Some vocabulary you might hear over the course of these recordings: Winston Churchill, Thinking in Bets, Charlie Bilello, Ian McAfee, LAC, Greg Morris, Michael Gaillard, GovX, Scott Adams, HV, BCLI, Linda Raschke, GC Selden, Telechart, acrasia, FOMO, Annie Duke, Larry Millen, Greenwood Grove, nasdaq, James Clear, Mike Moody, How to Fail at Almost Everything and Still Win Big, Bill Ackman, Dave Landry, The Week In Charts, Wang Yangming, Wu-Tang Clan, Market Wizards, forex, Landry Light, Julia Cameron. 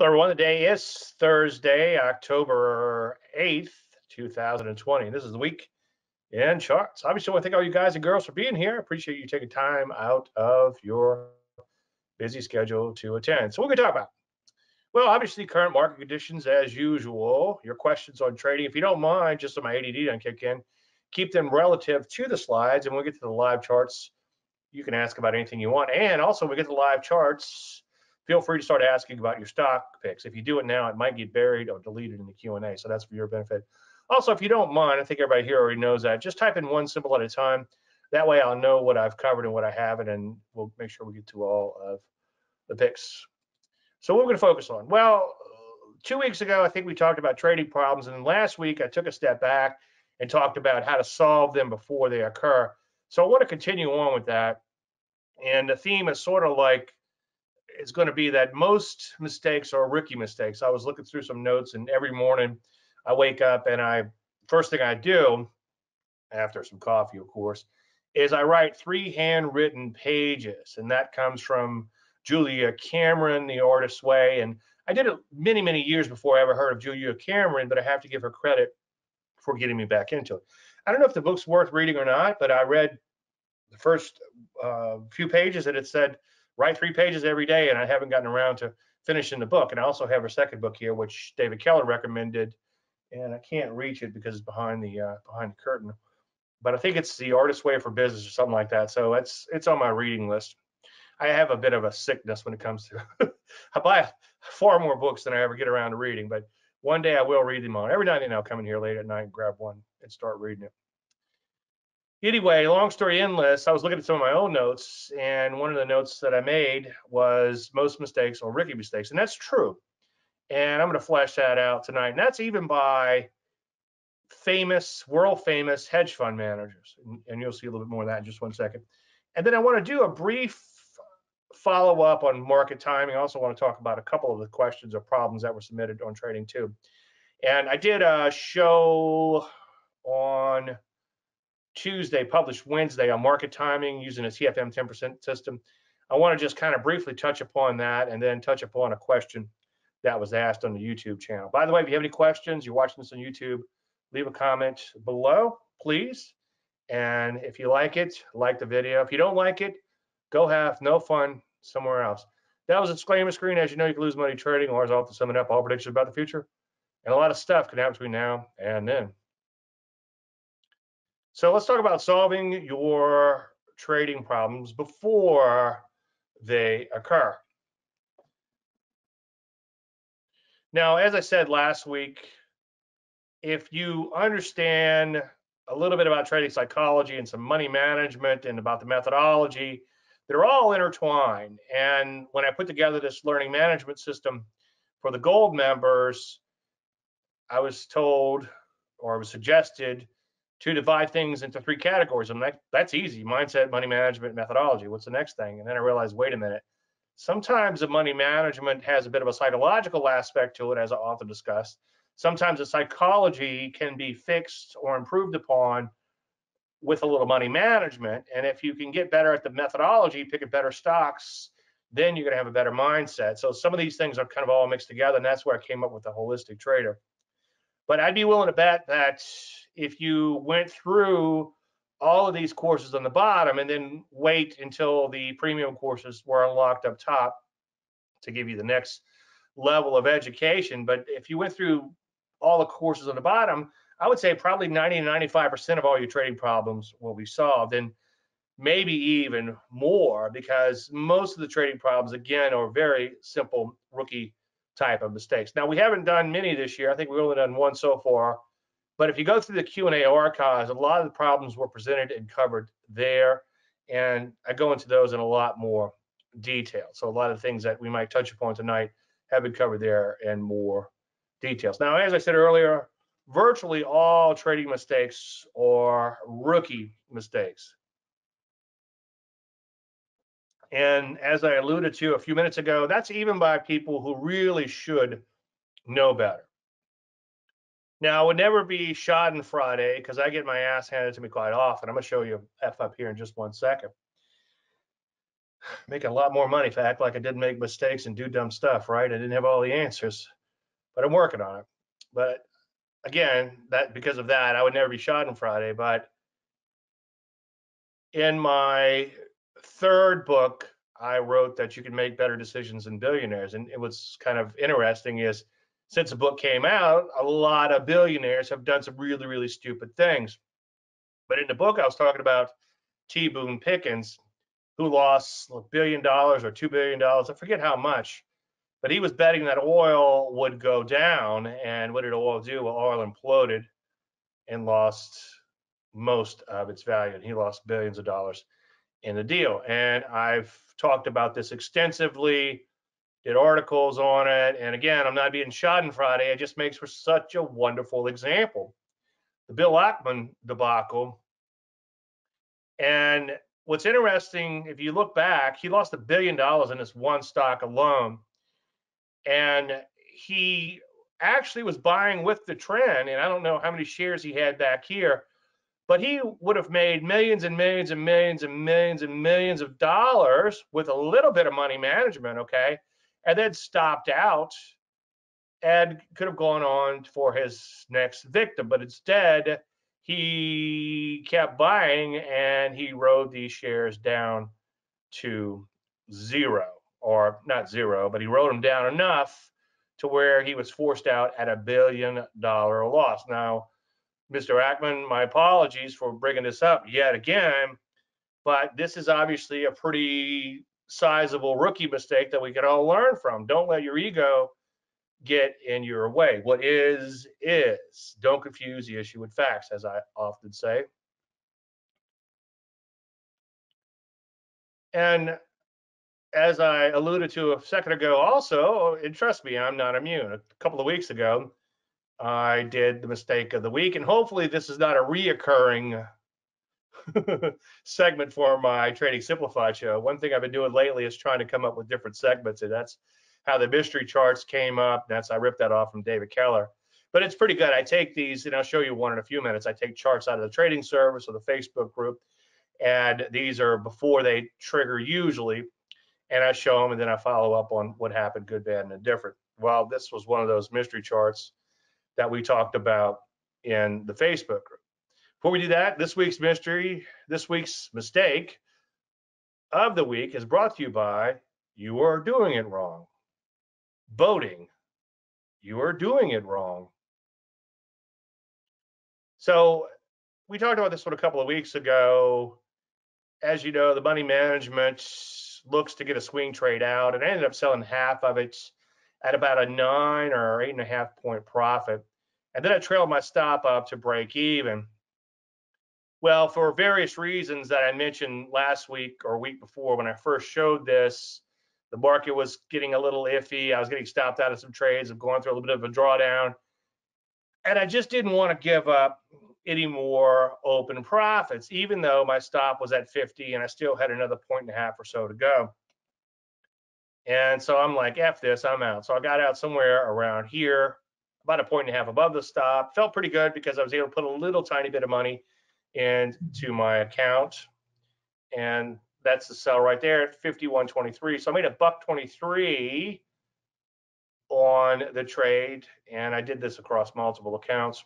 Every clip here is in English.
Everyone, the day is Thursday, October 8th, 2020. This is the week in charts. Obviously, I want to thank all you guys and girls for being here. I appreciate you taking time out of your busy schedule to attend. So what are we going to talk about? Well, obviously, current market conditions as usual, your questions on trading. If you don't mind, just so my ADD doesn't kick in, keep them relative to the slides, and we'll get to the live charts. You can ask about anything you want. And also, when we get to the live charts, feel free to start asking about your stock picks. If you do it now, it might get buried or deleted in the Q&A, so that's for your benefit. Also, if you don't mind, I think everybody here already knows that, just type in one symbol at a time. That way I'll know what I've covered and what I haven't, and we'll make sure we get to all of the picks. So what we're gonna focus on? Well, 2 weeks ago, I think we talked about trading problems, and then last week I took a step back and talked about how to solve them before they occur. So I wanna continue on with that. And the theme is sort of like, it's gonna be that most mistakes are rookie mistakes. I was looking through some notes, and every morning I wake up and first thing I do, after some coffee, of course, is I write 3 handwritten pages. And that comes from Julia Cameron, The Artist's Way. And I did it many, many years before I ever heard of Julia Cameron, but I have to give her credit for getting me back into it. I don't know if the book's worth reading or not, but I read the first few pages and it said, write 3 pages every day, and I haven't gotten around to finishing the book. And I also have her second book here, which David Keller recommended, and I can't reach it because it's behind the curtain. But I think it's The Artist's Way for Business or something like that. So it's on my reading list. I have a bit of a sickness when it comes to I buy far more books than I ever get around to reading, but one day I will read them on. Every night and I'll come in here late at night and grab one and start reading it. Anyway, long story endless, I was looking at some of my own notes, and one of the notes that I made was most mistakes are rookie mistakes, and that's true. And I'm going to flesh that out tonight, and that's even by famous, world-famous hedge fund managers, and you'll see a little bit more of that in just one second. And then I want to do a brief follow-up on market timing. I also want to talk about a couple of the questions or problems that were submitted on trading too. And I did a show on Tuesday, published Wednesday, on market timing using a TFM 10% system. I want to just kind of briefly touch upon that and then touch upon a question that was asked on the YouTube channel. By the way, if you have any questions, you're watching this on YouTube, leave a comment below, please. And if you like it, like the video. If you don't like it, go have no fun somewhere else. That was a disclaimer screen. As you know, you can lose money trading, or as often summing up all predictions about the future. And a lot of stuff can happen between now and then. So let's talk about solving your trading problems before they occur. Now, as I said last week, if you understand a little bit about trading psychology and some money management and about the methodology, they're all intertwined. And when I put together this learning management system for the gold members, I was told, or I was suggested, to divide things into 3 categories. And that's easy: mindset, money management, methodology. What's the next thing? And then I realized, wait a minute, sometimes the money management has a bit of a psychological aspect to it, as I often discuss. Sometimes the psychology can be fixed or improved upon with a little money management. And if you can get better at the methodology, pick up better stocks, then you're gonna have a better mindset. So some of these things are kind of all mixed together, and that's where I came up with the holistic trader. But I'd be willing to bet that if you went through all of these courses on the bottom and then wait until the premium courses were unlocked up top to give you the next level of education. But if you went through all the courses on the bottom, I would say probably 90 to 95% of all your trading problems will be solved, and maybe even more, because most of the trading problems, again, are very simple rookie type of mistakes. Now, we haven't done many this year. I think we've only done one so far. But if you go through the Q&A archives, a lot of the problems were presented and covered there, and I go into those in a lot more detail. So a lot of things that we might touch upon tonight have been covered there in more details. Now, as I said earlier, virtually all trading mistakes are rookie mistakes. And as I alluded to a few minutes ago, that's even by people who really should know better. Now, it would never be Schadenfreude, because I get my ass handed to me quite often. I'm going to show you F up here in just one second. make a lot more money if I act like I didn't make mistakes and do dumb stuff, right? I didn't have all the answers, but I'm working on it. But again, that because of that, I would never be Schadenfreude. But in my third book, I wrote that you can make better decisions than billionaires. And what's kind of interesting is since the book came out, a lot of billionaires have done some really, really stupid things. But in the book, I was talking about T Boone Pickens, who lost $1 billion or $2 billion, I forget how much, but he was betting that oil would go down. And what did oil do? Well, oil imploded and lost most of its value. And he lost billions of dollars in the deal. And I've talked about this extensively, did articles on it. And again, I'm not being Schadenfreude. It just makes for such a wonderful example. The Bill Ackman debacle. And what's interesting, if you look back, he lost $1 billion in this one stock alone. And he actually was buying with the trend. And I don't know how many shares he had back here, but he would have made millions and millions and millions and millions and millions of dollars with a little bit of money management, okay? And then stopped out and could have gone on for his next victim. But instead, he kept buying and he rode these shares down to zero, or not zero, but he rode them down enough to where he was forced out at $1 billion loss. Now, Mr. Ackman, my apologies for bringing this up yet again, but this is obviously a pretty sizable rookie mistake that we could all learn from. Don't let your ego get in your way. What is. Don't confuse the issue with facts, as I often say. And as I alluded to a second ago also, and trust me, I'm not immune. A couple of weeks ago, I did the mistake of the week, and hopefully this is not a reoccurring segment for my Trading Simplified show. One thing I've been doing lately is trying to come up with different segments, and that's how the mystery charts came up. I ripped that off from David Keller, but it's pretty good. I take these, and I'll show you one in a few minutes. I take charts out of the trading service or the Facebook group, and these are before they trigger usually, and I show them, and then I follow up on what happened, good, bad, and indifferent. Well, this was one of those mystery charts that we talked about in the Facebook group. Before we do that, this week's mystery, this week's mistake of the week is brought to you by You Are Doing It Wrong. Boating, you are doing it wrong. So we talked about this one a couple of weeks ago. As you know, the money management looks to get a swing trade out, and I ended up selling half of it at about a 9 or 8.5 point profit. And then I trailed my stop up to break even. Well, for various reasons that I mentioned last week or week before when I first showed this, the market was getting a little iffy. I was getting stopped out of some trades. I'm going through a little bit of a drawdown. And I just didn't want to give up any more open profits, even though my stop was at 50 and I still had another 1.5 points or so to go. And so I'm like, F this, I'm out. So I got out somewhere around here, about 1.5 points above the stop. Felt pretty good because I was able to put a little tiny bit of money into my account. And that's the sell right there at 51.23. So I made $1.23 on the trade, and I did this across multiple accounts.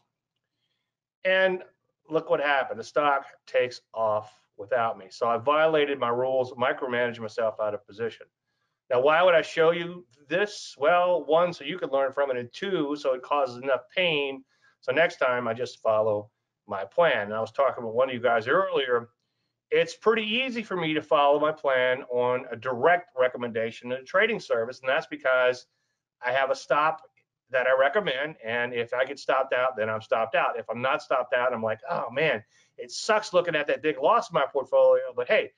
And look what happened. The stock takes off without me. So I violated my rules, micromanaging myself out of position. Now, why would I show you this? Well, one, so you could learn from it, and two, so it causes enough pain. So next time I just follow my plan. And I was talking with one of you guys earlier. It's pretty easy for me to follow my plan on a direct recommendation in a trading service, and that's because I have a stop that I recommend, and if I get stopped out, then I'm stopped out. If I'm not stopped out, I'm like, oh man, it sucks looking at that big loss in my portfolio, but hey,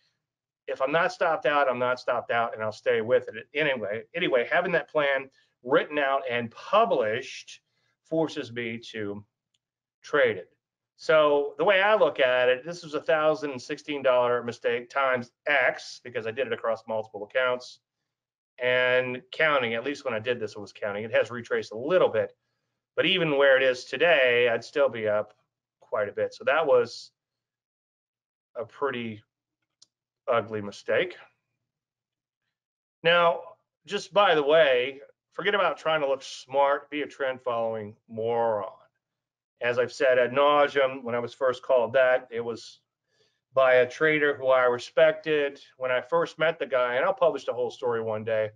if I'm not stopped out, I'm not stopped out, and I'll stay with it. Anyway, having that plan written out and published forces me to trade it. So the way I look at it, this was a $1,016 mistake times X, because I did it across multiple accounts and counting. At least when I did this, it was counting. It has retraced a little bit, but even where it is today, I'd still be up quite a bit. So that was a pretty ugly mistake. Now, just by the way, forget about trying to look smart, be a trend following moron. As I've said ad nauseum, when I was first called that, it was by a trader who I respected when I first met the guy, and I'll publish the whole story one day.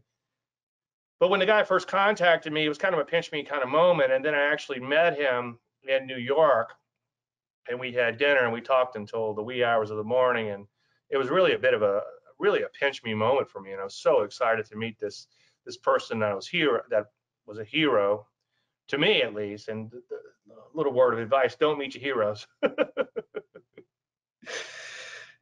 But when the guy first contacted me, it was kind of a pinch me kind of moment. And then I actually met him in New York, and we had dinner and we talked until the wee hours of the morning. And it was really a bit of a, really a pinch me moment for me. And I was so excited to meet this person that was a hero to me, at least. And a little word of advice, don't meet your heroes.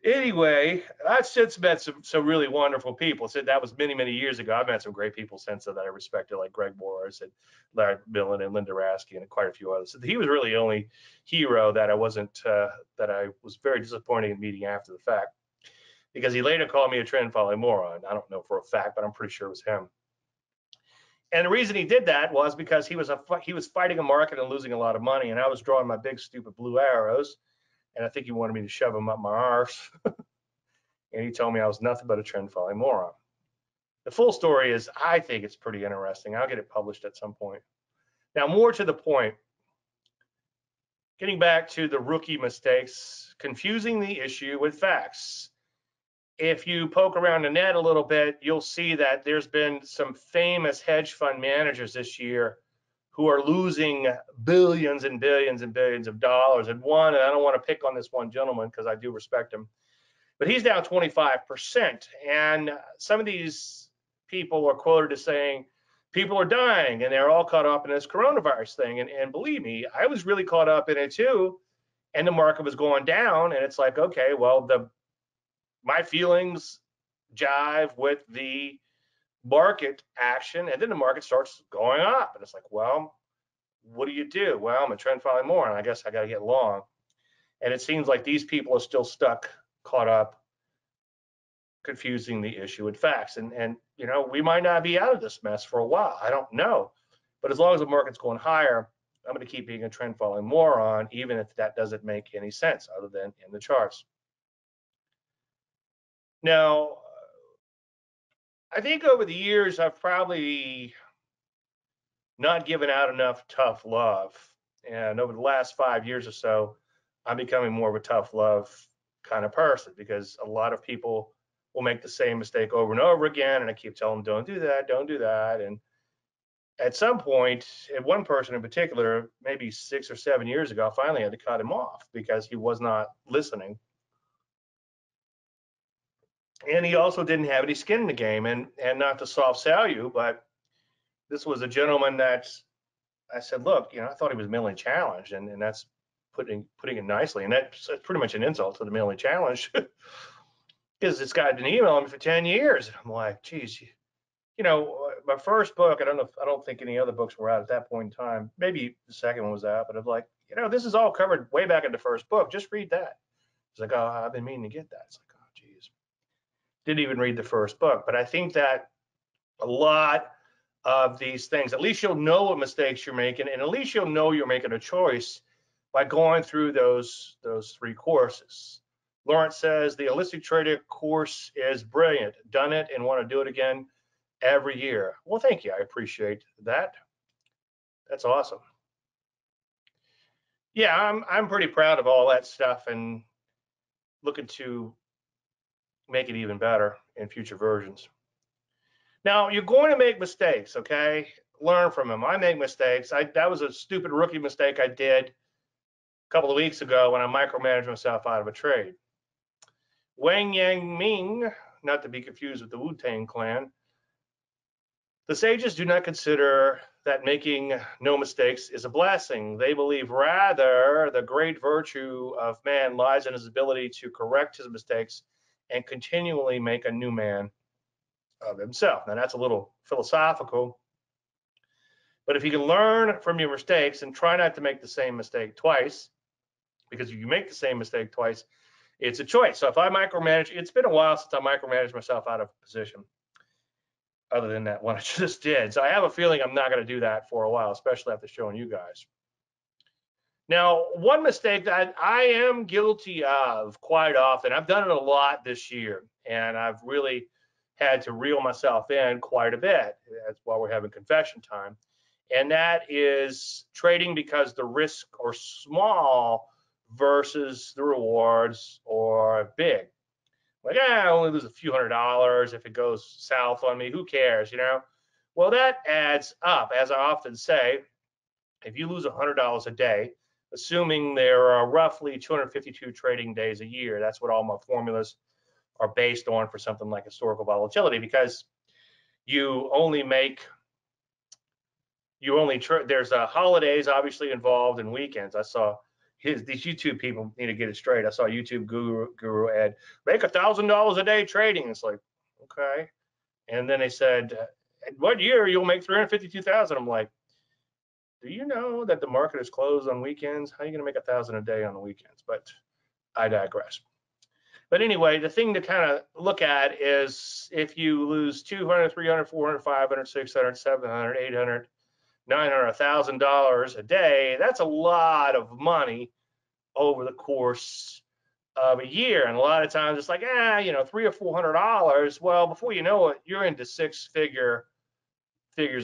Anyway, I've since met some really wonderful people. So that was many, many years ago. I've met some great people since that I respected, like Greg Morris and Larry Millen and Linda Raschke and quite a few others. So he was really the only hero that I wasn't, that I was very disappointed in meeting after the fact, because he later called me a trend following moron. I don't know for a fact, but I'm pretty sure it was him. And the reason he did that was because he was fighting a market and losing a lot of money, and I was drawing my big stupid blue arrows. And I think he wanted me to shove him up my arse. And he told me I was nothing but a trend following moron. The full story is, I think it's pretty interesting. I'll get it published at some point. Now, more to the point, getting back to the rookie mistakes, confusing the issue with facts. If you poke around the net a little bit, you'll see that there's been some famous hedge fund managers this year who are losing billions and billions and billions of dollars. And I don't want to pick on this one gentleman because I do respect him, but he's down 25%. And some of these people are quoted as saying, people are dying and they're all caught up in this coronavirus thing. And believe me, I was really caught up in it too. And the market was going down, and it's like, okay, well, my feelings jive with the market action, and then the market starts going up, and it's like, well, what do you do? Well, I'm a trend following more, and I guess I got to get long. And it seems like these people are still stuck, caught up, confusing the issue with facts. And you know, we might not be out of this mess for a while. I don't know, but as long as the market's going higher, I'm going to keep being a trend following moron, even if that doesn't make any sense other than in the charts. Now, I think over the years, I've probably not given out enough tough love. And over the last 5 years or so, I'm becoming more of a tough love kind of person, because a lot of people will make the same mistake over and over again. And I keep telling them, don't do that, don't do that. And at some point, one person in particular, maybe 6 or 7 years ago, I finally had to cut him off because he was not listening. And he also didn't have any skin in the game. And not to soft sell you, but this was a gentleman that I said, look, you know, I thought he was mentally challenged, and that's putting it nicely. And that's pretty much an insult to the mentally challenged, because this guy had been emailing me for 10 years. I'm like, geez, you know, my first book, I don't think any other books were out at that point in time. Maybe the second one was out, but I'm like, you know, this is all covered way back in the first book. Just read that. He's like, oh, I've been meaning to get that. It's like, didn't even read the first book. But I think that a lot of these things, at least you'll know what mistakes you're making, and at least you'll know you're making a choice by going through those three courses. Lawrence says the holistic trader course is brilliant. Done it and want to do it again every year. Well, thank you. I appreciate that. That's awesome. Yeah, I'm pretty proud of all that stuff and looking to make it even better in future versions. Now, you're going to make mistakes, okay? Learn from them. I make mistakes. That was a stupid rookie mistake I did a couple of weeks ago when I micromanaged myself out of a trade. Wang Yangming, not to be confused with the Wu-Tang Clan, the sages do not consider that making no mistakes is a blessing. They believe rather the great virtue of man lies in his ability to correct his mistakes and continually make a new man of himself. Now, that's a little philosophical, but if you can learn from your mistakes and try not to make the same mistake twice, because if you make the same mistake twice, it's a choice. So if I micromanage, it's been a while since I micromanaged myself out of position, other than that one I just did. So I have a feeling I'm not going to do that for a while, especially after showing you guys. Now, one mistake that I am guilty of quite often, I've done it a lot this year, and I've really had to reel myself in quite a bit. That's why we're having confession time. And that is trading because the risks are small versus the rewards are big. Like, I only lose a few $100 if it goes south on me, who cares, you know? Well, that adds up. As I often say, if you lose $100 a day, assuming there are roughly 252 trading days a year, that's what all my formulas are based on for something like historical volatility, because you only make, there's holidays obviously involved and weekends. I saw these YouTube people need to get it straight. I saw YouTube guru ad, make $1,000 a day trading. It's like, okay. And then they said, what year you'll make 352,000? I'm like, do you know that the market is closed on weekends? How are you gonna make 1,000 a day on the weekends? But I digress. But anyway, the thing to kind of look at is if you lose 200, 300, 400, 500, 600, 700, 800, 900, $1,000 a day, that's a lot of money over the course of a year. And a lot of times it's like, you know, $300 or $400. Well, before you know it, you're into six figures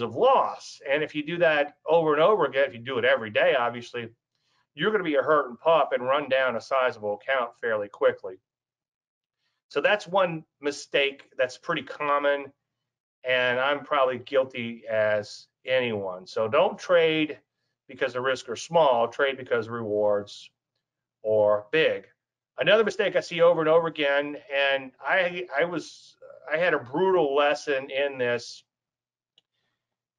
of loss. And if you do that over and over again, if you do it every day, obviously, you're going to be a hurt and pup and run down a sizable account fairly quickly. So that's one mistake that's pretty common, and I'm probably guilty as anyone. So don't trade because the risks are small, trade because rewards are big. Another mistake I see over and over again, and I had a brutal lesson in this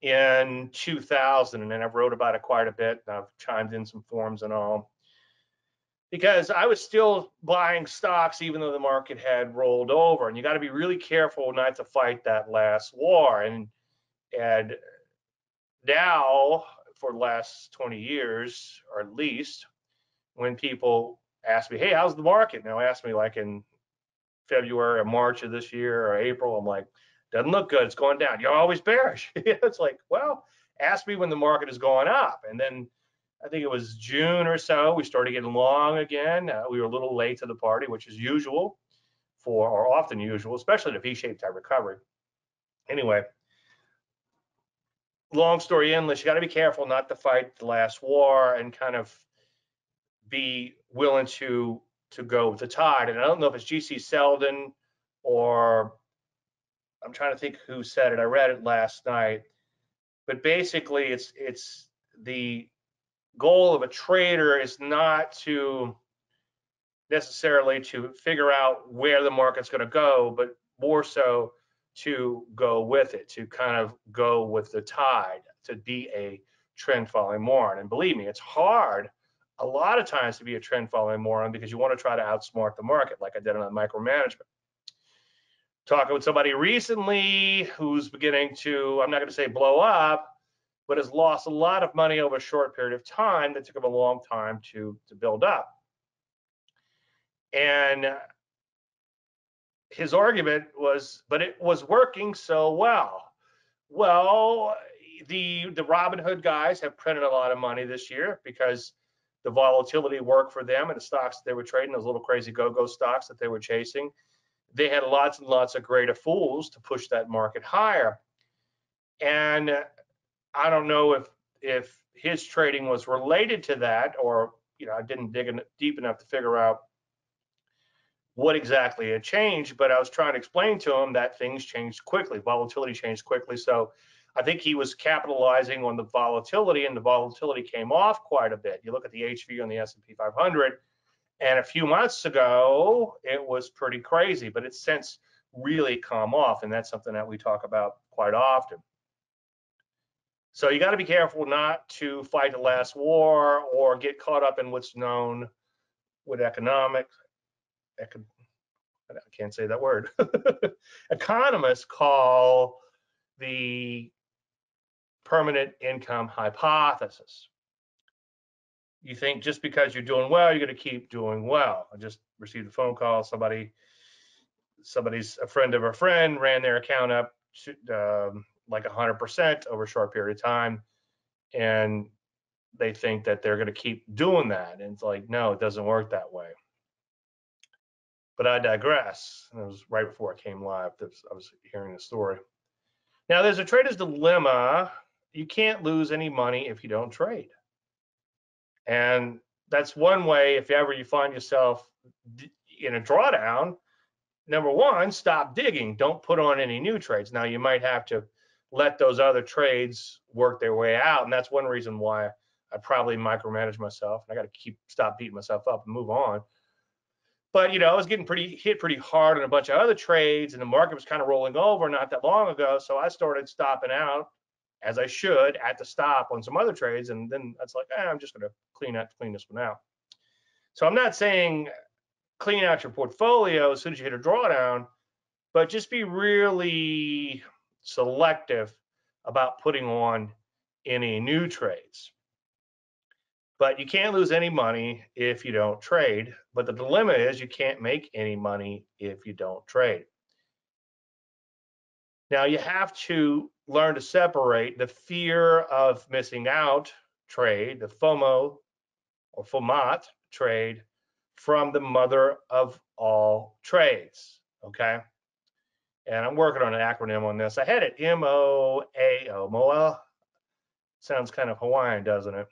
in 2000, and then I've wrote about it quite a bit, and I've chimed in some forums and all, because I was still buying stocks even though the market had rolled over. And you got to be really careful not to fight that last war. And now, for the last 20 years or at least, when people ask me, hey, how's the market? Now ask me like in February or March of this year or April, I'm like, doesn't look good, it's going down. You're always bearish. It's like, well, ask me when the market is going up. And then I think it was June or so, we started getting long again. We were a little late to the party, which is usual for, or often usual, especially in a V-shaped type recovery. Anyway, long story endless, you got to be careful not to fight the last war and kind of be willing to go with the tide. And I don't know if it's GC Selden or, I'm trying to think who said it. I read it last night, but basically it's the goal of a trader is not to necessarily to figure out where the market's going to go, but more so to go with it, to kind of go with the tide, to be a trend following moron. And believe me, it's hard a lot of times to be a trend following moron because you want to try to outsmart the market, like I did on micromanagement. Talking with somebody recently who's beginning to, I'm not going to say blow up, but has lost a lot of money over a short period of time that took him a long time to build up. And his argument was, but it was working so well. Well, the Robin Hood guys have printed a lot of money this year because the volatility worked for them and the stocks they were trading, those little crazy go-go stocks that they were chasing, they had lots and lots of greater fools to push that market higher. And I don't know if his trading was related to that, or, you know, I didn't dig in deep enough to figure out what exactly had changed, but I was trying to explain to him that things changed quickly, volatility changed quickly. So I think he was capitalizing on the volatility, and the volatility came off quite a bit. You look at the HV on the S&P 500, and a few months ago, it was pretty crazy, but it's since really come off, and that's something that we talk about quite often. So you got to be careful not to fight the last war or get caught up in what's known with economics. I can't say that word. Economists call the permanent income hypothesis. You think just because you're doing well, you're going to keep doing well. I just received a phone call. Somebody's a friend of a friend ran their account up to, like 100% over a short period of time, and they think that they're going to keep doing that. And it's like, no, it doesn't work that way. But I digress. And it was right before I came live that I was hearing the story. Now, there's a trader's dilemma. You can't lose any money if you don't trade. And that's one way, if ever you find yourself in a drawdown, number one, stop digging. Don't put on any new trades. Now, you might have to let those other trades work their way out. And that's one reason why I probably micromanage myself. I got to stop beating myself up and move on. But, you know, I was getting hit pretty hard on a bunch of other trades, and the market was kind of rolling over not that long ago. So I started stopping out, as I should, at the stop on some other trades. And then that's like, I'm just going to clean this one out. So I'm not saying clean out your portfolio as soon as you hit a drawdown, but just be really selective about putting on any new trades. But you can't lose any money if you don't trade. But the dilemma is you can't make any money if you don't trade. Now, you have to learn to separate the fear of missing out trade, the FOMO or FOMAT trade, from the mother of all trades, okay? And I'm working on an acronym on this. I had it M-O-A-O, MOA. Sounds kind of Hawaiian, doesn't it?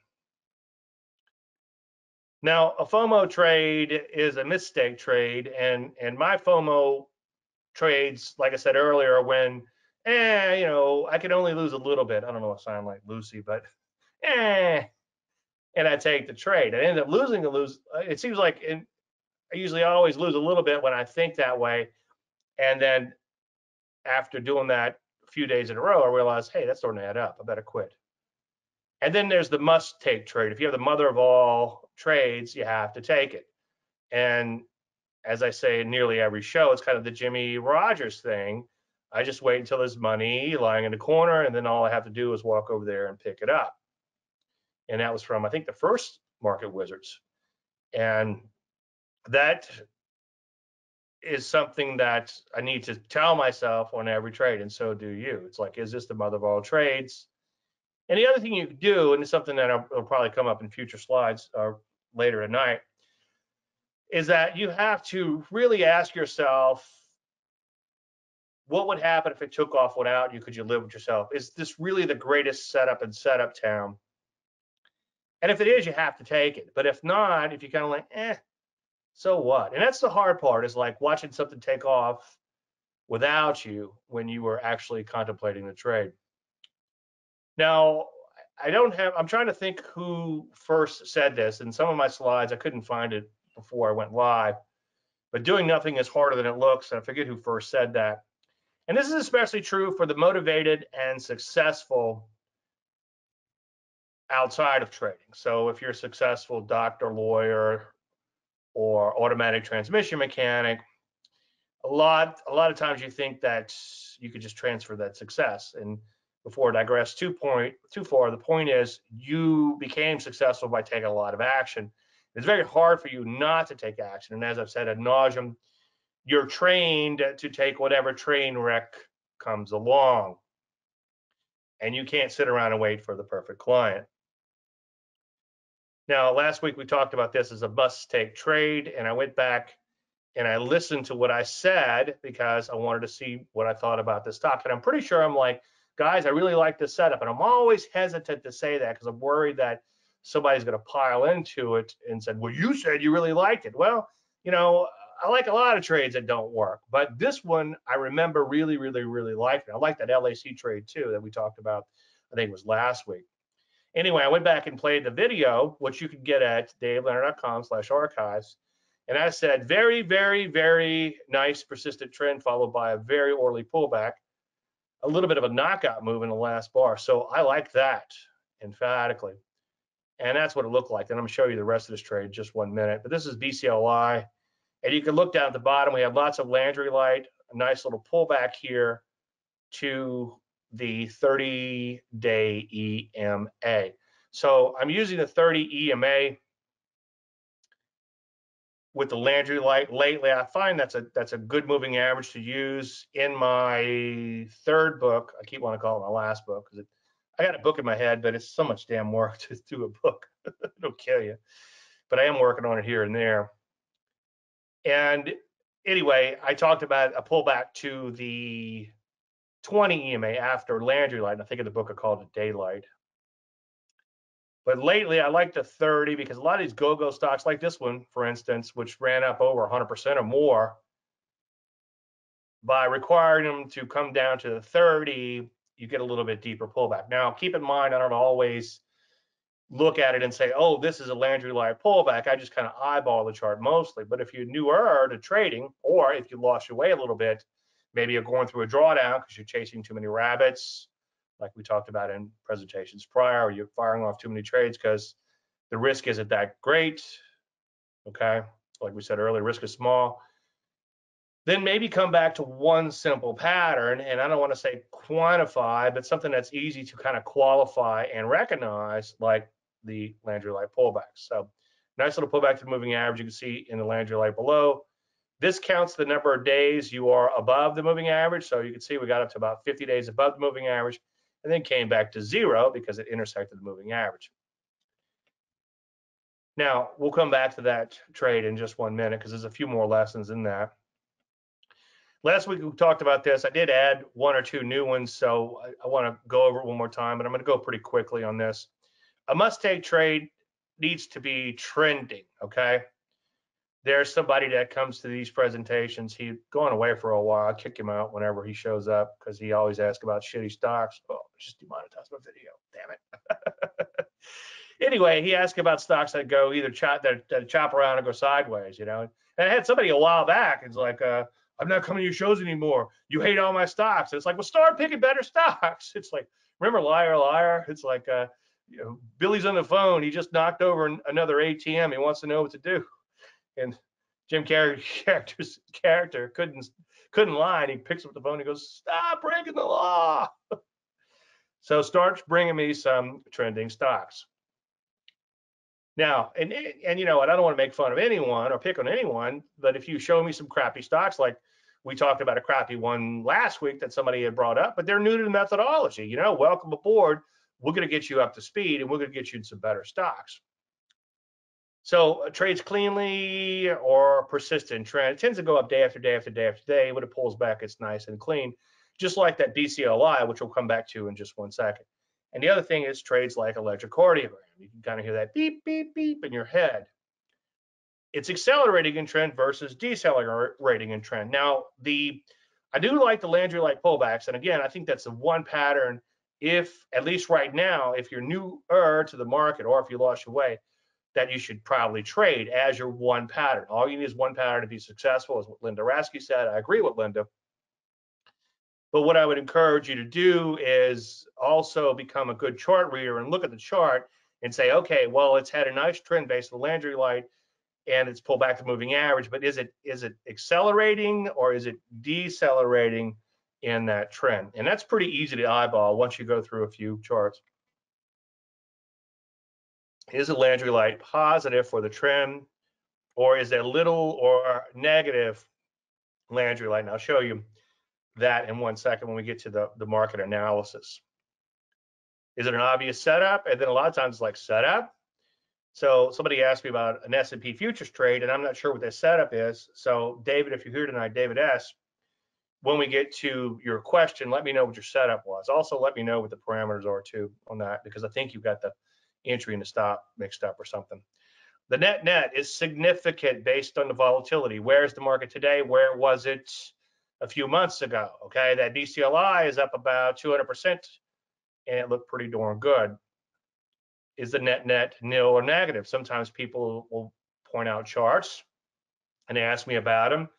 Now, a FOMO trade is a mistake trade, and my FOMO trades, like I said earlier, are when, you know, I can only lose a little bit. I don't know if I sound like Lucy, but and I take the trade. I end up losing it seems like I usually always lose a little bit when I think that way. And then after doing that a few days in a row, I realize, hey, that's starting to add up. I better quit. And then there's the must take trade. If you have the mother of all trades, you have to take it. And as I say in nearly every show, it's kind of the Jimmy Rogers thing. I just wait until there's money lying in the corner, and then all I have to do is walk over there and pick it up. And that was from, I think, the first Market Wizards. And that is something that I need to tell myself on every trade, and so do you. It's like, is this the mother of all trades? And the other thing you do, and it's something that will probably come up in future slides later tonight, is that you have to really ask yourself, what would happen if it took off without you? Could you live with yourself? Is this really the greatest setup in setup town? And if it is, you have to take it. But if not, if you're kind of like, so what? And that's the hard part, is like watching something take off without you when you were actually contemplating the trade. Now, I'm trying to think who first said this. In some of my slides, I couldn't find it before I went live, but doing nothing is harder than it looks. And I forget who first said that. And this is especially true for the motivated and successful outside of trading. So if you're a successful doctor, lawyer, or automatic transmission mechanic, a lot of times you think that you could just transfer that success. And before I digress too far, the point is you became successful by taking a lot of action. It's very hard for you not to take action. And as I've said ad nauseum, you're trained to take whatever train wreck comes along. And you can't sit around and wait for the perfect client. Now, last week we talked about this as a must-take trade, and I went back and I listened to what I said because I wanted to see what I thought about this stock. And I'm pretty sure I'm like, guys, I really like this setup, and I'm always hesitant to say that because I'm worried that somebody's going to pile into it and said, well, you said you really liked it. Well, you know, I like a lot of trades that don't work, but this one I remember really, really, really liking. I like that LAC trade too that we talked about, I think it was last week. Anyway, I went back and played the video, which you can get at DaveLandry.com/archives. And I said, very, very, very nice persistent trend followed by a very orderly pullback. A little bit of a knockout move in the last bar. So I like that emphatically. And that's what it looked like. And I'm gonna show you the rest of this trade in just 1 minute. But this is BCLI. And you can look down at the bottom, we have lots of Landry Light, a nice little pullback here to the 30-day EMA. So I'm using the 30 EMA with the Landry Light lately. I find that's a good moving average to use. In my third book, I keep wanting to call it my last book because I got a book in my head, but it's so much damn work to do a book. It'll kill you. But I am working on it here and there. And anyway, I talked about a pullback to the 20 EMA after Landry Light. And I think in the book I called it Daylight. But lately, I like the 30 because a lot of these go-go stocks, like this one, for instance, which ran up over 100% or more, by requiring them to come down to the 30, you get a little bit deeper pullback. Now, keep in mind, I don't always look at it and say, oh, this is a Landry Light pullback. I just kind of eyeball the chart mostly. But if you're newer to trading, or if you lost your way a little bit, maybe you're going through a drawdown because you're chasing too many rabbits, like we talked about in presentations prior, or you're firing off too many trades because the risk isn't that great, okay? Like we said earlier, risk is small. Then maybe come back to one simple pattern, and I don't want to say quantify, but something that's easy to kind of qualify and recognize, like the Landry Light pullback. So nice little pullback to the moving average. You can see in the Landry Light below. This counts the number of days you are above the moving average. So you can see we got up to about 50 days above the moving average, and then came back to zero because it intersected the moving average. Now, we'll come back to that trade in just 1 minute because there's a few more lessons in that. Last week, we talked about this. I did add one or two new ones, so I want to go over it one more time, but I'm going to go pretty quickly on this. A must-take trade needs to be trending, okay? There's somebody that comes to these presentations. He's gone away for a while. I kick him out whenever he shows up because he always asks about shitty stocks. Oh, just demonetized my video. Damn it. Anyway, he asked about stocks that go either chop around or go sideways, you know. And I had somebody a while back. It's like, I'm not coming to your shows anymore. You hate all my stocks. And it's like, well, start picking better stocks. It's like, remember, liar, liar. It's like, you know, Billy's on the phone. He just knocked over another ATM. He wants to know what to do. And Jim Carrey's character couldn't lie. And he picks up the phone and goes, stop breaking the law. So start bringing me some trending stocks. Now, and you know, and I don't want to make fun of anyone or pick on anyone, but if you show me some crappy stocks, like we talked about a crappy one last week that somebody had brought up, but they're new to the methodology, you know, welcome aboard. We're going to get you up to speed and we're going to get you some better stocks. So trades cleanly or persistent trend. It tends to go up day after day after day after day. When it pulls back, it's nice and clean, just like that BCLI, which we'll come back to in just 1 second. And the other thing is trades like electrocardiogram. You can kind of hear that beep, beep, beep in your head. It's accelerating in trend versus decelerating in trend. Now, I do like the Landry Light pullbacks. And again, I think that's the one pattern, if at least right now, if you're newer to the market or if you lost your way, that you should probably trade as your one pattern. All you need is one pattern to be successful, is what Linda Raschke said. I agree with Linda. But what I would encourage you to do is also become a good chart reader and look at the chart and say, okay, well, it's had a nice trend based on the Landry Light and it's pulled back to moving average, but is it accelerating or is it decelerating in that trend? And that's pretty easy to eyeball once you go through a few charts. Is the Landry Light positive for the trend, or is it little or negative Landry Light? And I'll show you that in 1 second when we get to the market analysis. Is it an obvious setup? And then a lot of times it's like setup. So somebody asked me about an S&P futures trade, and I'm not sure what their setup is. So David, if you're here tonight, David S., when we get to your question, let me know what your setup was. Also, let me know what the parameters are too on that, because I think you've got the entry and the stop mixed up or something. The net is significant based on the volatility. Where is the market today? Where was it a few months ago? Okay, that BCLI is up about 200%, and it looked pretty darn good. Is the net nil or negative? Sometimes people will point out charts and ask me about them,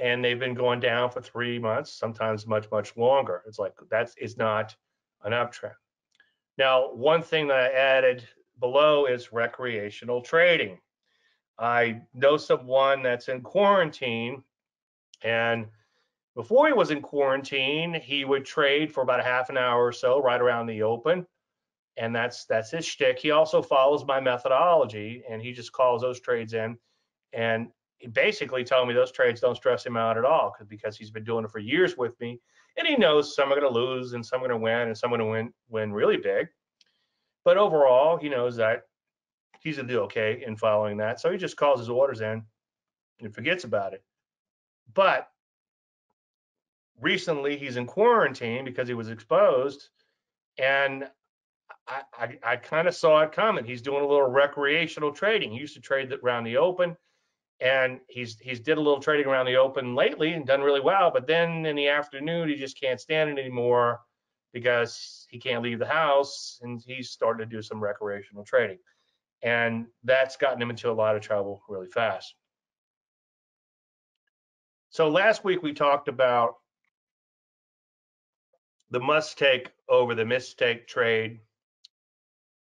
and they've been going down for 3 months, sometimes much, much longer. It's like, that is not an uptrend. Now, one thing that I added below is recreational trading. I know someone that's in quarantine, and before he was in quarantine, he would trade for about a half an hour or so right around the open, and that's his shtick. He also follows my methodology, and he just calls those trades in, and he basically told me those trades don't stress him out at all because he's been doing it for years with me, and he knows some are going to lose and some are going to win and some are going to win really big, but overall, he knows that he's going to do okay in following that, so he just calls his orders in and forgets about it. But recently he's in quarantine because he was exposed, and I kind of saw it coming. He's doing a little recreational trading. He used to trade around the open, and he's did a little trading around the open lately and done really well. But then in the afternoon, he just can't stand it anymore because he can't leave the house, and he's starting to do some recreational trading. And that's gotten him into a lot of trouble really fast. So last week we talked about the must-take over the mistake trade.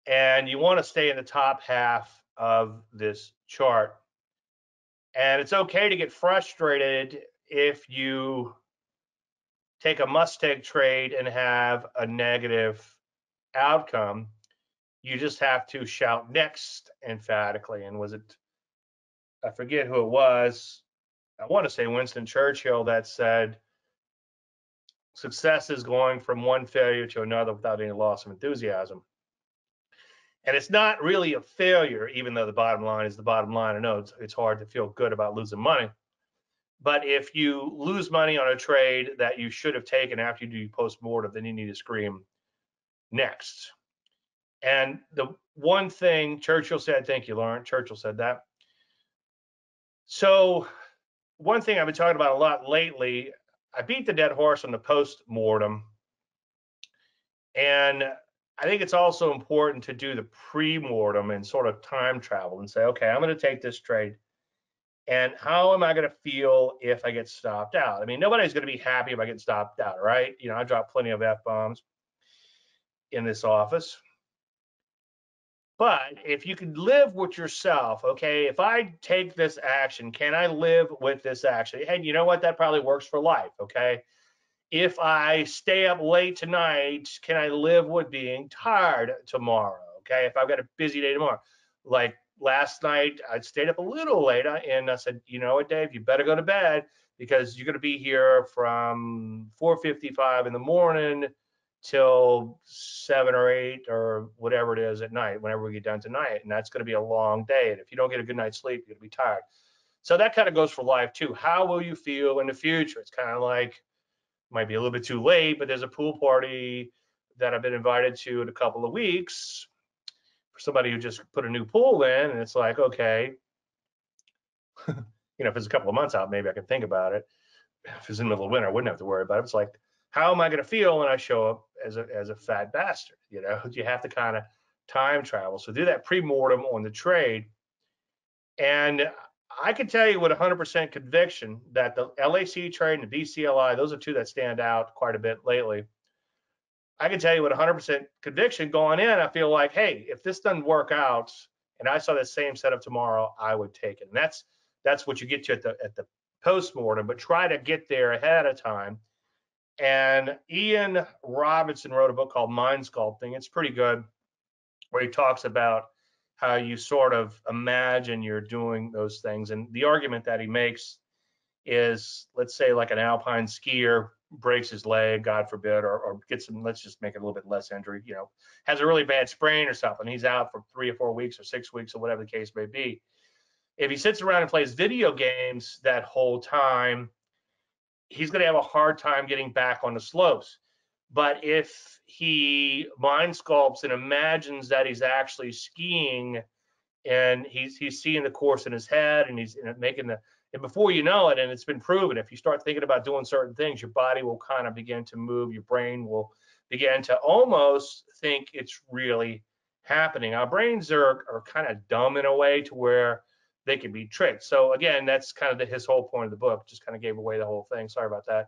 And you want to stay in the top half of this chart. And it's okay to get frustrated if you take a must-take trade and have a negative outcome. You just have to shout next emphatically. And was it, I forget who it was, I want to say Winston Churchill, that said, success is going from one failure to another without any loss of enthusiasm. And it's not really a failure, even though the bottom line is the bottom line. I know it's hard to feel good about losing money. But if you lose money on a trade that you should have taken after you do post-mortem, then you need to scream next. And the one thing Churchill said, thank you, Lauren, Churchill said that. So one thing I've been talking about a lot lately, I beat the dead horse on the post-mortem, and I think it's also important to do the pre-mortem and sort of time travel and say, okay, I'm going to take this trade, and how am I going to feel if I get stopped out? I mean, nobody's going to be happy if I get stopped out, right? You know, I dropped plenty of F-bombs in this office. But if you can live with yourself, okay, if I take this action, can I live with this action? And you know what? That probably works for life, okay? If I stay up late tonight, can I live with being tired tomorrow, okay? If I've got a busy day tomorrow. Like last night, I stayed up a little late, and I said, you know what, Dave, you better go to bed because you're going to be here from 4:55 in the morning till 7 or 8 or whatever it is at night, whenever we get done tonight. And that's going to be a long day. And if you don't get a good night's sleep, you're going to be tired. So that kind of goes for life too. How will you feel in the future? It's kind of like, it might be a little bit too late, but there's a pool party that I've been invited to in a couple of weeks for somebody who just put a new pool in. And it's like, okay, you know, if it's a couple of months out, maybe I can think about it. If it's in the middle of winter, I wouldn't have to worry about it. It's like, how am I going to feel when I show up as a fat bastard? You know, you have to kind of time travel. So do that pre-mortem on the trade. And I can tell you with 100% conviction that the LAC trade and the BCLI, those are two that stand out quite a bit lately. I can tell you with 100% conviction going in, I feel like, hey, if this doesn't work out and I saw the same setup tomorrow, I would take it. And that's what you get to at the post-mortem, but try to get there ahead of time. And Ian Robinson wrote a book called Mind Sculpting. It's pretty good, where he talks about how you sort of imagine you're doing those things. And the argument that he makes is, let's say like an alpine skier breaks his leg, God forbid, or gets some, let's just make it a little bit less injury, you know, has a really bad sprain or something. He's out for 3 or 4 weeks or 6 weeks or whatever the case may be. If he sits around and plays video games that whole time, he's going to have a hard time getting back on the slopes. But if he mind sculpts and imagines that he's actually skiing, and he's seeing the course in his head, and he's making the, and before you know it, and it's been proven, if you start thinking about doing certain things, your body will kind of begin to move, your brain will begin to almost think it's really happening. Our brains are kind of dumb in a way to where they can be tricked. So again, that's kind of his whole point of the book, just kind of gave away the whole thing. Sorry about that.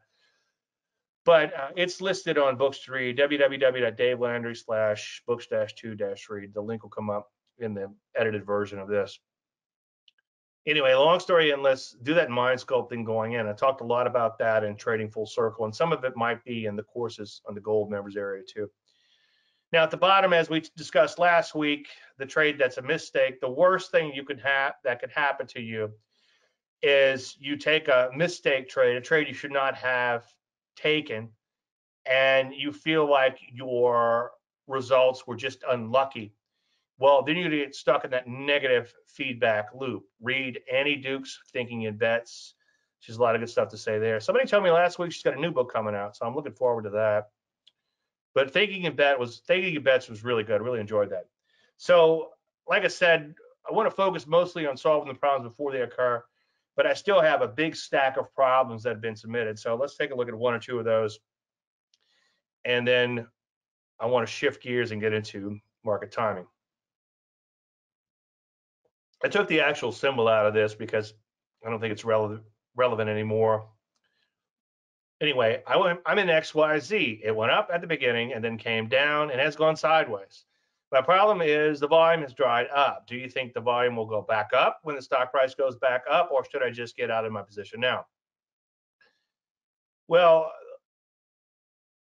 But it's listed on Books to Read, www.davelandry.com/books-2-read. The link will come up in the edited version of this. Anyway, long story endless, do that mind sculpting going in. I talked a lot about that in Trading Full Circle, and some of it might be in the courses on the gold members area too. Now, at the bottom, as we discussed last week, the trade that's a mistake, the worst thing you could have that could happen to you is you take a mistake trade, a trade you should not have taken, and you feel like your results were just unlucky. Well, then you get stuck in that negative feedback loop. Read Annie Duke's Thinking in Bets, She has a lot of good stuff to say there. Somebody told me last week she's got a new book coming out, so I'm looking forward to that. But Thinking in Bets was really good. I really enjoyed that. So, like I said, I want to focus mostly on solving the problems before they occur, but I still have a big stack of problems that have been submitted. So let's take a look at one or two of those. And then I want to shift gears and get into market timing. I took the actual symbol out of this because I don't think it's relevant anymore. Anyway, I'm in XYZ. It went up at the beginning and then came down and has gone sideways. My problem is the volume has dried up. Do you think the volume will go back up when the stock price goes back up, or should I just get out of my position now? Well,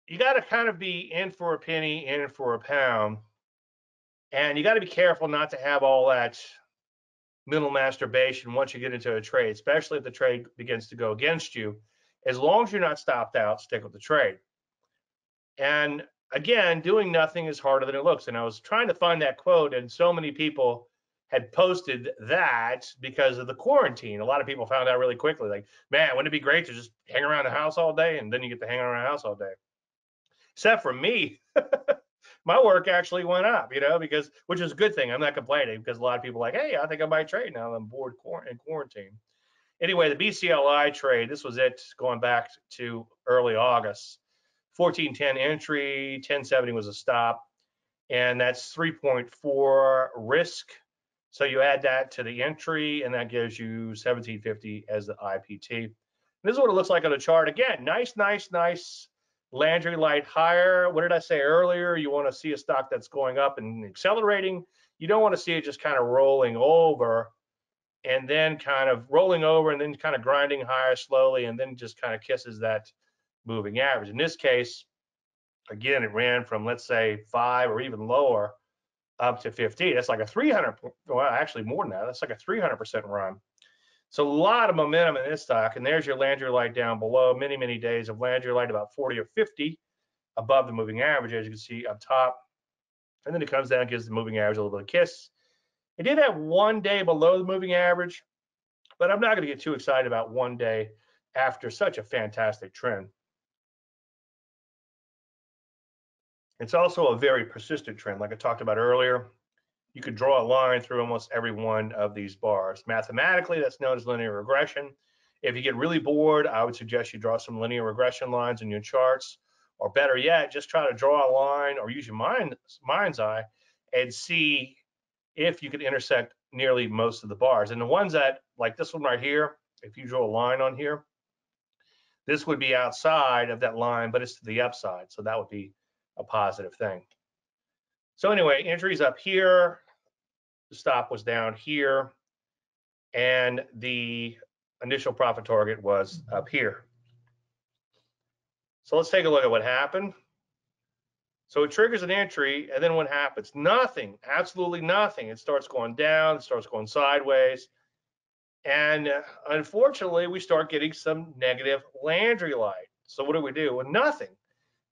you got to kind of be in for a penny, in for a pound, and you got to be careful not to have all that mental masturbation once you get into a trade, especially if the trade begins to go against you. As long as you're not stopped out, stick with the trade. And again, doing nothing is harder than it looks. And I was trying to find that quote, and so many people had posted that because of the quarantine. A lot of people found out really quickly, like, man, wouldn't it be great to just hang around the house all day? And then you get to hang around the house all day. Except for me, my work actually went up, because, which is a good thing. I'm not complaining, because a lot of people are like, hey, I think I might trade now. I'm bored in quarantine. Anyway, the BCLI trade, this was it going back to early August. 1410 entry, 1070 was a stop, and that's 3.4 risk. So you add that to the entry, and that gives you 1750 as the IPT. And this is what it looks like on the chart. Again, nice. Landry Light higher. What did I say earlier? You want to see a stock that's going up and accelerating. You don't want to see it just kind of rolling over and then kind of rolling over and then kind of grinding higher slowly and then just kind of kisses that moving average. In this case, again, it ran from, let's say, 5 or even lower up to 50. That's like a 300, well, actually more than that. That's like a 300% run. So a lot of momentum in this stock. And there's your Landry Light down below. Many, many days of Landry Light, about 40 or 50 above the moving average, as you can see up top. And then it comes down and gives the moving average a little bit of a kiss. It did have one day below the moving average, but I'm not going to get too excited about one day after such a fantastic trend. It's also a very persistent trend. Like I talked about earlier, you could draw a line through almost every one of these bars. Mathematically, that's known as linear regression. If you get really bored, I would suggest you draw some linear regression lines in your charts, or better yet, just try to draw a line or use your mind's eye and see if you could intersect nearly most of the bars. And the ones that, like this one right here, if you draw a line on here, this would be outside of that line, but it's to the upside. So that would be a positive thing. So anyway, entries up here, the stop was down here, and the initial profit target was up here. So let's take a look at what happened. So it triggers an entry, and then what happens? Nothing, absolutely nothing. It starts going down, it starts going sideways, and unfortunately, we start getting some negative Landry Light. So what do we do? Well, nothing,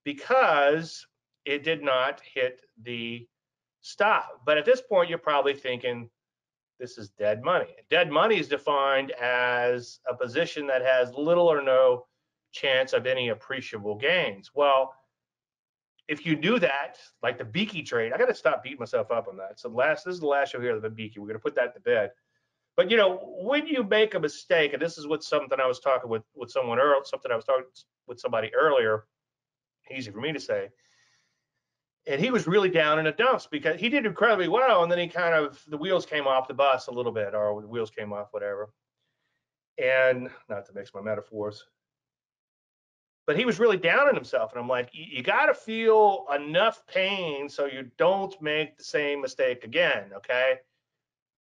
because it did not hit the stop. But at this point, you're probably thinking, this is dead money. Dead money is defined as a position that has little or no chance of any appreciable gains. Well, if you do that, like the Beaky trade, I got to stop beating myself up on that. So this is the last show here of the Beaky. We're going to put that to bed. But when you make a mistake, and this is what something I was talking with someone earlier, something I was talking with somebody earlier, easy for me to say. And he was really down in the dumps because he did incredibly well, and then he kind of, the wheels came off the bus a little bit, or the wheels came off, whatever. And not to mix my metaphors, but he was really down on himself. And I'm like, you got to feel enough pain so you don't make the same mistake again, okay?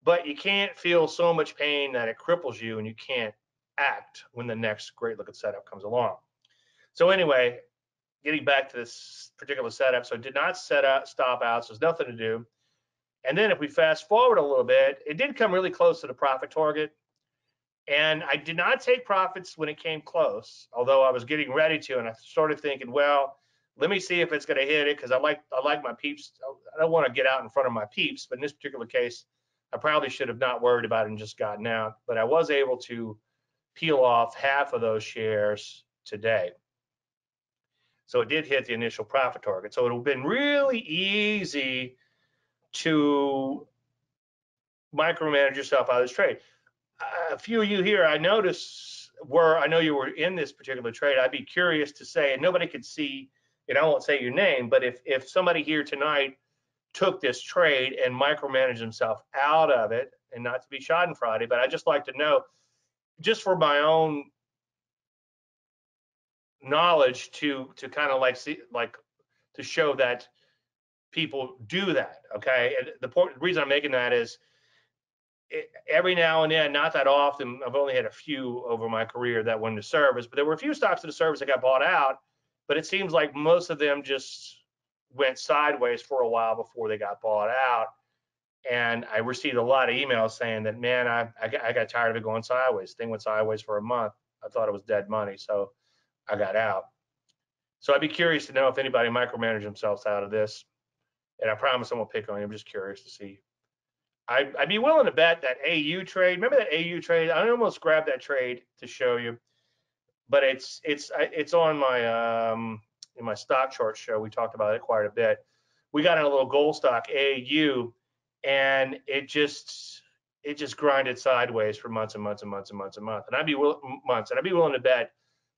But you can't feel so much pain that it cripples you and you can't act when the next great looking setup comes along. So anyway, getting back to this particular setup, so it did not set up stop out, so there's nothing to do. And then if we fast forward a little bit, it did come really close to the profit target. And I did not take profits when it came close, although I was getting ready to, and I started thinking, well, let me see if it's gonna hit it, because I like my peeps. I don't want to get out in front of my peeps, but in this particular case, I probably should have not worried about it and just gotten out. But I was able to peel off half of those shares today. So it did hit the initial profit target. So it would have been really easy to micromanage yourself out of this trade. A few of you here, I noticed, I know you were in this particular trade. I'd be curious to say, and nobody could see, and I won't say your name, but if somebody here tonight took this trade and micromanaged himself out of it, and not to be schadenfreude, but I just like to know, just for my own knowledge, to kind of like see, like to show that people do that. Okay, and the reason I'm making that is every now and then, not that often. I've only had a few over my career that went to service, but there were a few stocks in the service that got bought out. But it seems like most of them just went sideways for a while before they got bought out. And I received a lot of emails saying that, man, I got tired of it going sideways. Thing went sideways for a month. I thought it was dead money, so I got out. So I'd be curious to know if anybody micromanaged themselves out of this. And I promise I won't pick on you. I'm just curious to see. I'd be willing to bet that AU trade. Remember that AU trade? I almost grabbed that trade to show you, but it's on my in my stock chart show. We talked about it quite a bit. We got in a little gold stock AU, and it just grinded sideways for months and months and months and months and months. And I'd be willing to bet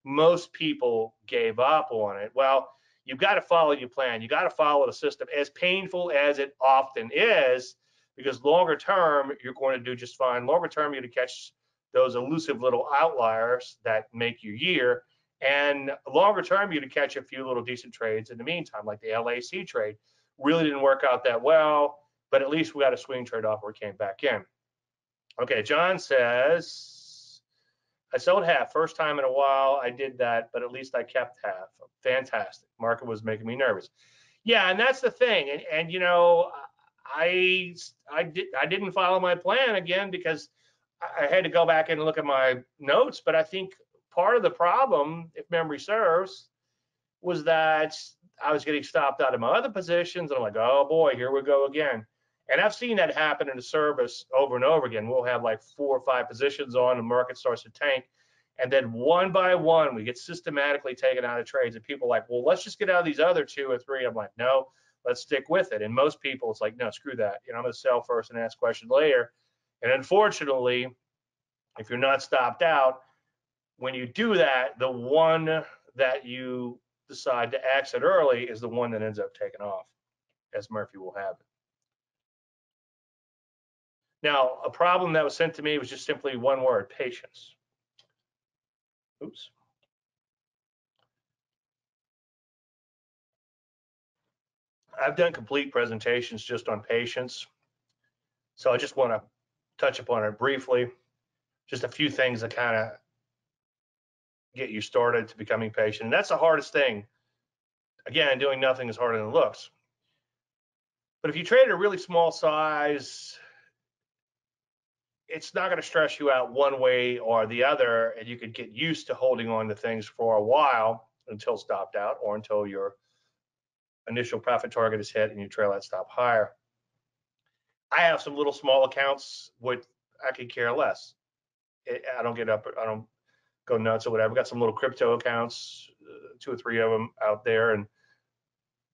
most people gave up on it. Well, you've got to follow your plan. You got to follow the system, as painful as it often is, because longer term, you're going to do just fine. Longer term, you're going to catch those elusive little outliers that make your year. And longer term, you're going to catch a few little decent trades in the meantime, like the LAC trade. Really didn't work out that well, but at least we got a swing trade off where it came back in. Okay, John says, I sold half. First time in a while I did that, but at least I kept half. Fantastic. Market was making me nervous. Yeah, and that's the thing. And you know, I didn't follow my plan again because I had to go back and look at my notes, but I think part of the problem, if memory serves, was that I was getting stopped out of my other positions, and I'm like, oh boy, here we go again. And I've seen that happen in the service over and over again. We'll have like 4 or 5 positions on, the market starts to tank, and then one by one, we get systematically taken out of trades, and people are like, well, let's just get out of these other 2 or 3. I'm like, no. Let's stick with it. And most people, it's like, no, screw that. You know, I'm going to sell first and ask questions later. And unfortunately, if you're not stopped out, when you do that, the one that you decide to exit early is the one that ends up taking off, as Murphy will have it. Now, a problem that was sent to me was just simply one word: patience. Oops. I've done complete presentations just on patience, so I just want to touch upon it briefly. Just a few things that kind of get you started to becoming patient, and that's the hardest thing. Again, doing nothing is harder than it looks. But if you trade at a really small size, it's not going to stress you out one way or the other, and you could get used to holding on to things for a while until stopped out or until you're initial profit target is hit and you trail that stop higher. I have some little small accounts which I could care less. I don't get up, I don't go nuts or whatever. I've got some little crypto accounts, 2 or 3 of them out there. And,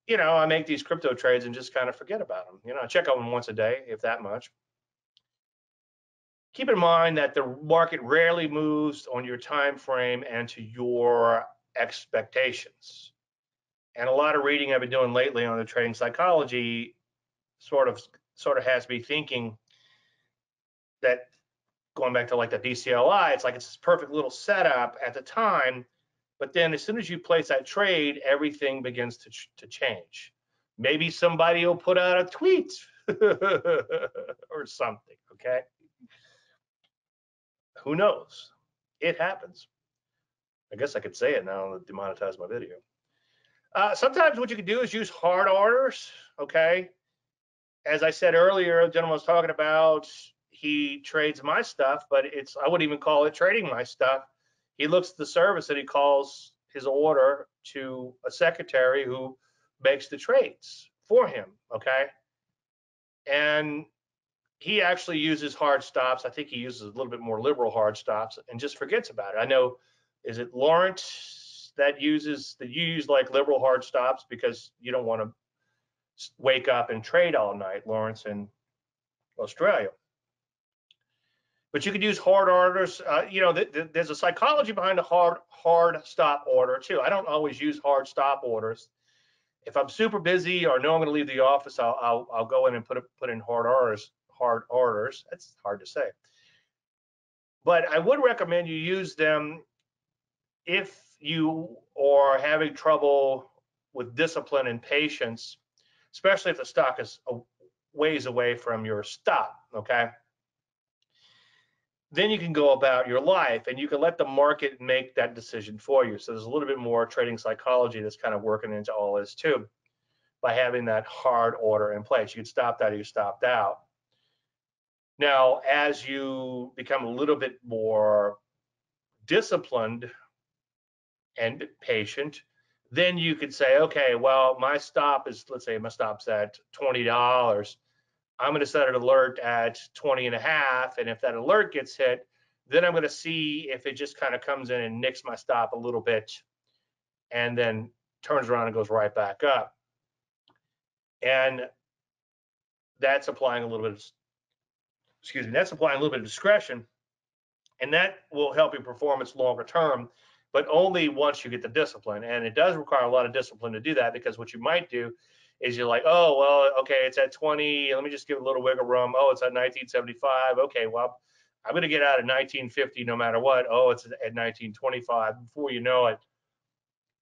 you know, I make these crypto trades and just kind of forget about them. You know, I check on them once a day, if that much. Keep in mind that the market rarely moves on your time frame and to your expectations. And a lot of reading I've been doing lately on the trading psychology sort of has me thinking that, going back to like the BCLI, it's like it's this perfect little setup at the time, but then as soon as you place that trade, everything begins to change. Maybe somebody will put out a tweet or something, okay? Who knows? It happens. I guess I could say it now and demonetize my video. Sometimes what you can do is use hard orders, okay? As I said earlier, the gentleman I was talking about, he trades my stuff, but I wouldn't even call it trading my stuff. He looks at the service and he calls his order to a secretary who makes the trades for him, okay? And he actually uses hard stops. I think he uses a little bit more liberal hard stops and just forgets about it. I know, is it Lawrence that you use like liberal hard stops because you don't want to wake up and trade all night, Lawrence in Australia. But you could use hard orders. There's a psychology behind a hard stop order too. I don't always use hard stop orders. If I'm super busy or know I'm going to leave the office, I'll go in and put in hard orders. That's hard to say. But I would recommend you use them if you are having trouble with discipline and patience, especially if the stock is a ways away from your stop. Okay. Then you can go about your life and you can let the market make that decision for you. So there's a little bit more trading psychology that's kind of working into all this too, by having that hard order in place. You can stop that, you stopped out. Now, as you become a little bit more disciplined and patient, then you could say, okay, well, my stop is, let's say my stop's at $20. I'm going to set an alert at 20.5, and if that alert gets hit, then I'm going to see if it just kind of comes in and nicks my stop a little bit and then turns around and goes right back up. And that's applying a little bit of, discretion, and that will help your performance longer term, but only once you get the discipline. And it does require a lot of discipline to do that, because what you might do is you're like, oh, well, okay, it's at 20. Let me just give a little wiggle room. Oh, it's at 1975. Okay, well, I'm going to get out at 1950 no matter what. Oh, it's at 1925. Before you know it,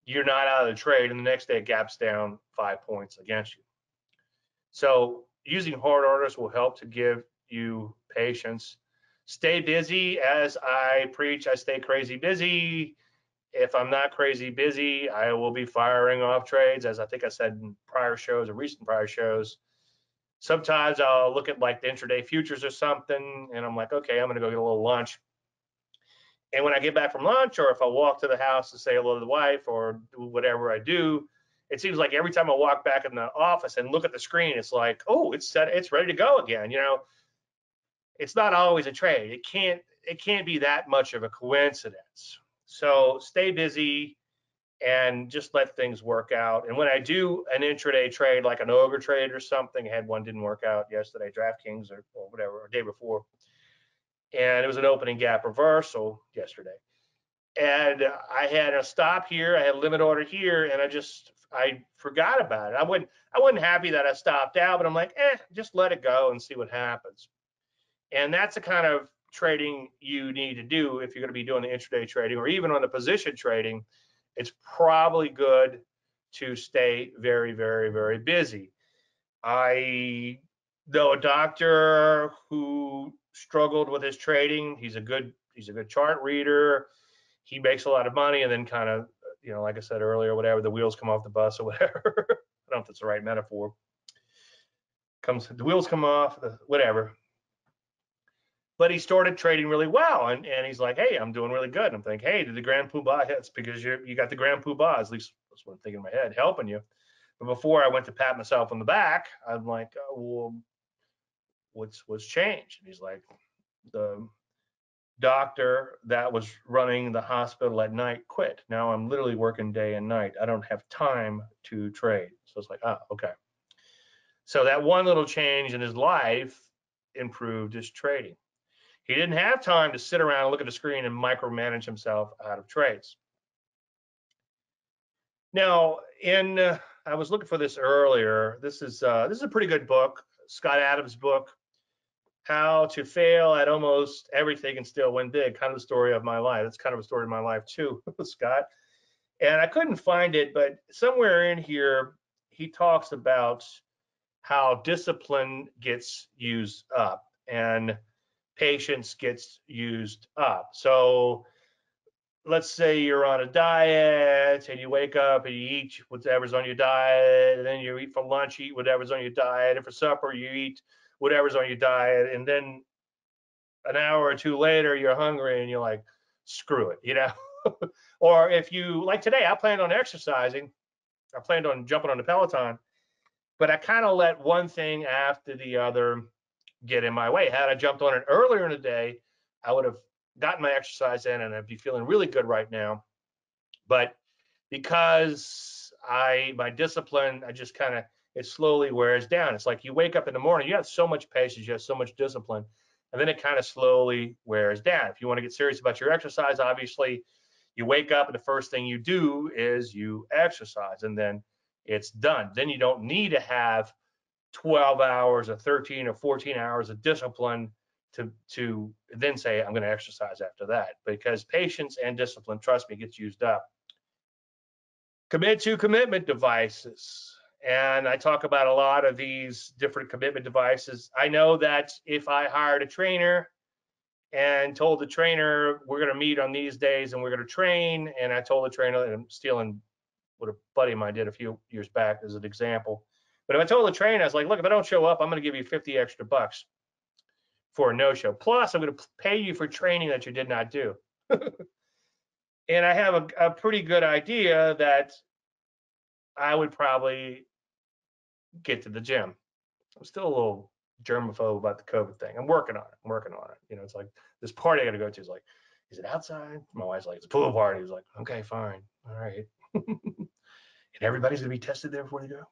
you're not out of the trade, and the next day it gaps down 5 points against you. So using hard orders will help to give you patience. Stay busy. As I preach, I stay crazy busy. If I'm not crazy busy, I will be firing off trades, as I think I said in prior shows or recent prior shows. Sometimes I'll look at like the intraday futures or something, and I'm like, okay, I'm going to go get a little lunch. And when I get back from lunch, or if I walk to the house to say hello to the wife or do whatever I do, it seems like every time I walk back in the office and look at the screen, it's like, oh, it's set, it's ready to go again. You know, it's not always a trade. It can't be that much of a coincidence. So stay busy and just let things work out. And when I do an intraday trade, like an ogre trade or something, I had one didn't work out yesterday, DraftKings or whatever, or day before. And it was an opening gap reversal yesterday. And I had a stop here, I had a limit order here, and I forgot about it. I wasn't happy that I stopped out, but I'm like, just let it go and see what happens. And that's the kind of trading you need to do if you're going to be doing the intraday trading, or even on the position trading. It's probably good to stay very, very, very busy. I know a doctor who struggled with his trading. He's a good chart reader. He makes a lot of money, and then kind of, you know, like I said earlier, whatever, the wheels come off the bus or whatever. I don't know if that's the right metaphor. The wheels come off, whatever. But he started trading really well, and he's like, hey, I'm doing really good. And I'm thinking, hey, did the grand poobah hits? Because you got the grand poobah, at least that's what I'm thinking in my head, helping you. But before I went to pat myself on the back, I'm like, oh, well, what's changed? And he's like, the doctor that was running the hospital at night quit. Now I'm literally working day and night. I don't have time to trade. So it's like, ah, okay. So that one little change in his life improved his trading. He didn't have time to sit around and look at the screen and micromanage himself out of trades. Now, I was looking for this earlier. This is a pretty good book, Scott Adams' book, How to Fail at Almost Everything and Still Win Big, kind of the story of my life. That's kind of a story of my life too, Scott. And I couldn't find it, but somewhere in here, he talks about how discipline gets used up and patience gets used up. So let's say you're on a diet and you wake up and you eat whatever's on your diet, and then you eat for lunch, you eat whatever's on your diet, and for supper you eat whatever's on your diet, and then an hour or two later you're hungry and you're like, screw it, you know. Or if you, like today, I planned on exercising, I planned on jumping on the Peloton, but I kind of let one thing after the other get in my way. Had I jumped on it earlier in the day, I would have gotten my exercise in and I'd be feeling really good right now. But because my discipline, I just kind of, it slowly wears down. It's like you wake up in the morning, you have so much patience, you have so much discipline, and then it kind of slowly wears down. If you want to get serious about your exercise, obviously you wake up and the first thing you do is you exercise, and then it's done. Then you don't need to have 12 hours or 13 or 14 hours of discipline to then say, I'm going to exercise after that, because patience and discipline, trust me, gets used up. Commit to commitment devices. And I talk about a lot of these different commitment devices. I know that if I hired a trainer and told the trainer, we're going to meet on these days and we're going to train, and I told the trainer, and I'm stealing what a buddy of mine did a few years back as an example. But if I told the trainer, I was like, look, if I don't show up, I'm going to give you 50 extra bucks for a no-show. Plus, I'm going to pay you for training that you did not do. And I have a pretty good idea that I would probably get to the gym. I'm still a little germaphobe about the COVID thing. I'm working on it. You know, it's like this party I got to go to. It's like, is it outside? My wife's like, it's a pool party. It's like, okay, fine. All right. And everybody's going to be tested there before they go.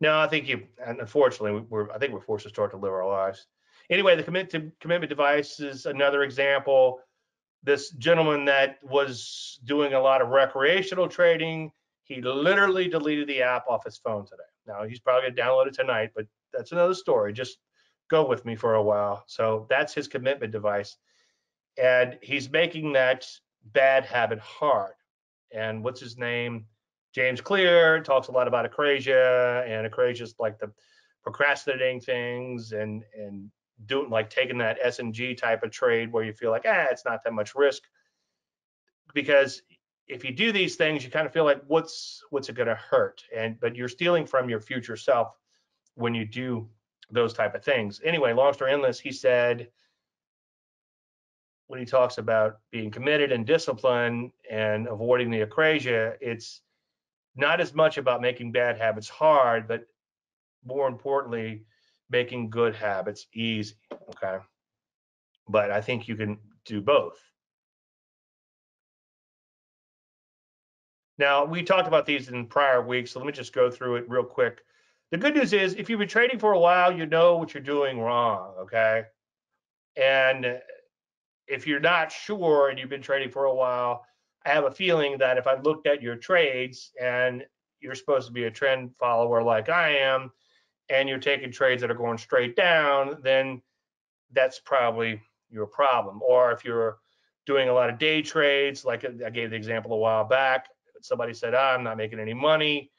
No, I think unfortunately, I think we're forced to start to live our lives. Anyway, the commitment device is another example. This gentleman that was doing a lot of recreational trading, he literally deleted the app off his phone today. Now, he's probably going to download it tonight, but that's another story. Just go with me for a while. So that's his commitment device. And he's making that bad habit hard. And what's his name? James Clear talks a lot about acrasia, and acrasia's like the procrastinating things and doing, like, taking that S&G type of trade where you feel like, it's not that much risk. Because if you do these things, you kind of feel like, what's it gonna hurt? But you're stealing from your future self when you do those type of things. Anyway, long story endless, he said, when he talks about being committed and disciplined and avoiding the acrasia, it's not as much about making bad habits hard, but more importantly, making good habits easy, okay? But I think you can do both. Now, we talked about these in prior weeks, so let me just go through it real quick. The good news is, if you've been trading for a while, you know what you're doing wrong, okay? And if you're not sure and you've been trading for a while, I have a feeling that if I looked at your trades, and you're supposed to be a trend follower like I am, and you're taking trades that are going straight down, then that's probably your problem. Or if you're doing a lot of day trades, like I gave the example a while back, somebody said, I'm not making any money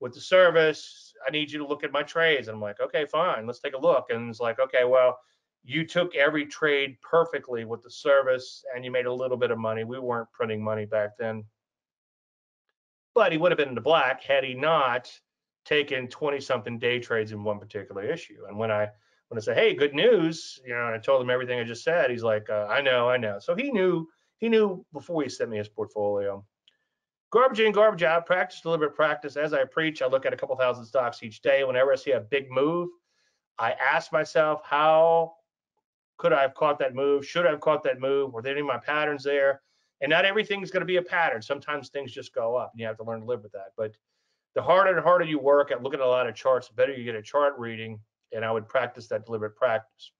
with the service, I need you to look at my trades. And I'm like, okay, fine, let's take a look. And it's like, okay, well, you took every trade perfectly with the service and you made a little bit of money. We weren't printing money back then. But he would have been in the black had he not taken 20-something day trades in one particular issue. And when I say, hey, good news, you know, and I told him everything I just said, he's like, I know. So he knew before he sent me his portfolio. Garbage in, garbage out, practice, deliberate practice. As I preach, I look at a couple thousand stocks each day. Whenever I see a big move, I ask myself, how could I have caught that move? Should I have caught that move? Were there any of my patterns there? And not everything's going to be a pattern. Sometimes things just go up and you have to learn to live with that. But the harder and harder you work at looking at a lot of charts, the better you get at chart reading. And I would practice that deliberate practice.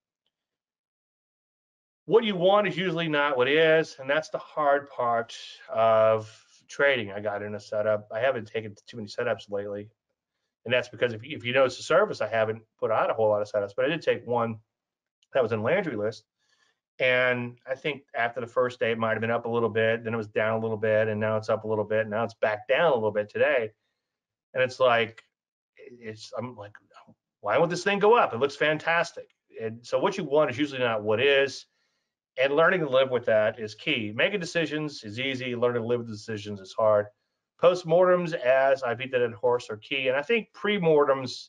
What you want is usually not what is. And that's the hard part of trading. I got in a setup. I haven't taken too many setups lately. And that's because if you notice the service, I haven't put out a whole lot of setups, but I did take one that was in Landry List. And I think after the first day, it might've been up a little bit, then it was down a little bit, and now it's up a little bit, and now it's back down a little bit today. And it's like, I'm like, why would this thing go up? It looks fantastic. And so what you want is usually not what is. And learning to live with that is key. Making decisions is easy. Learning to live with decisions is hard. Postmortems, as I beat that at horse, are key. And I think premortems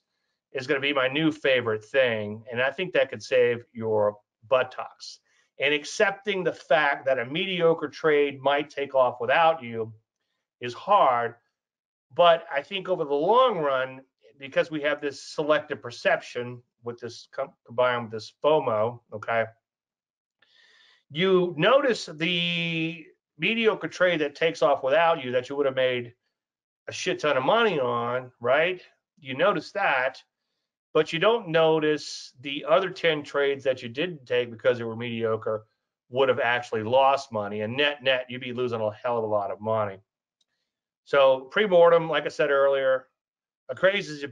is going to be my new favorite thing. And I think that could save your buttocks. And accepting the fact that a mediocre trade might take off without you is hard. But I think over the long run, because we have this selective perception with this combined with this FOMO, okay, you notice the mediocre trade that takes off without you that you would have made a shit ton of money on, right? You notice that, but you don't notice the other 10 trades that you didn't take because they were mediocre would have actually lost money, and net, you'd be losing a hell of a lot of money. So pre-mortem, like I said earlier, a crazy's a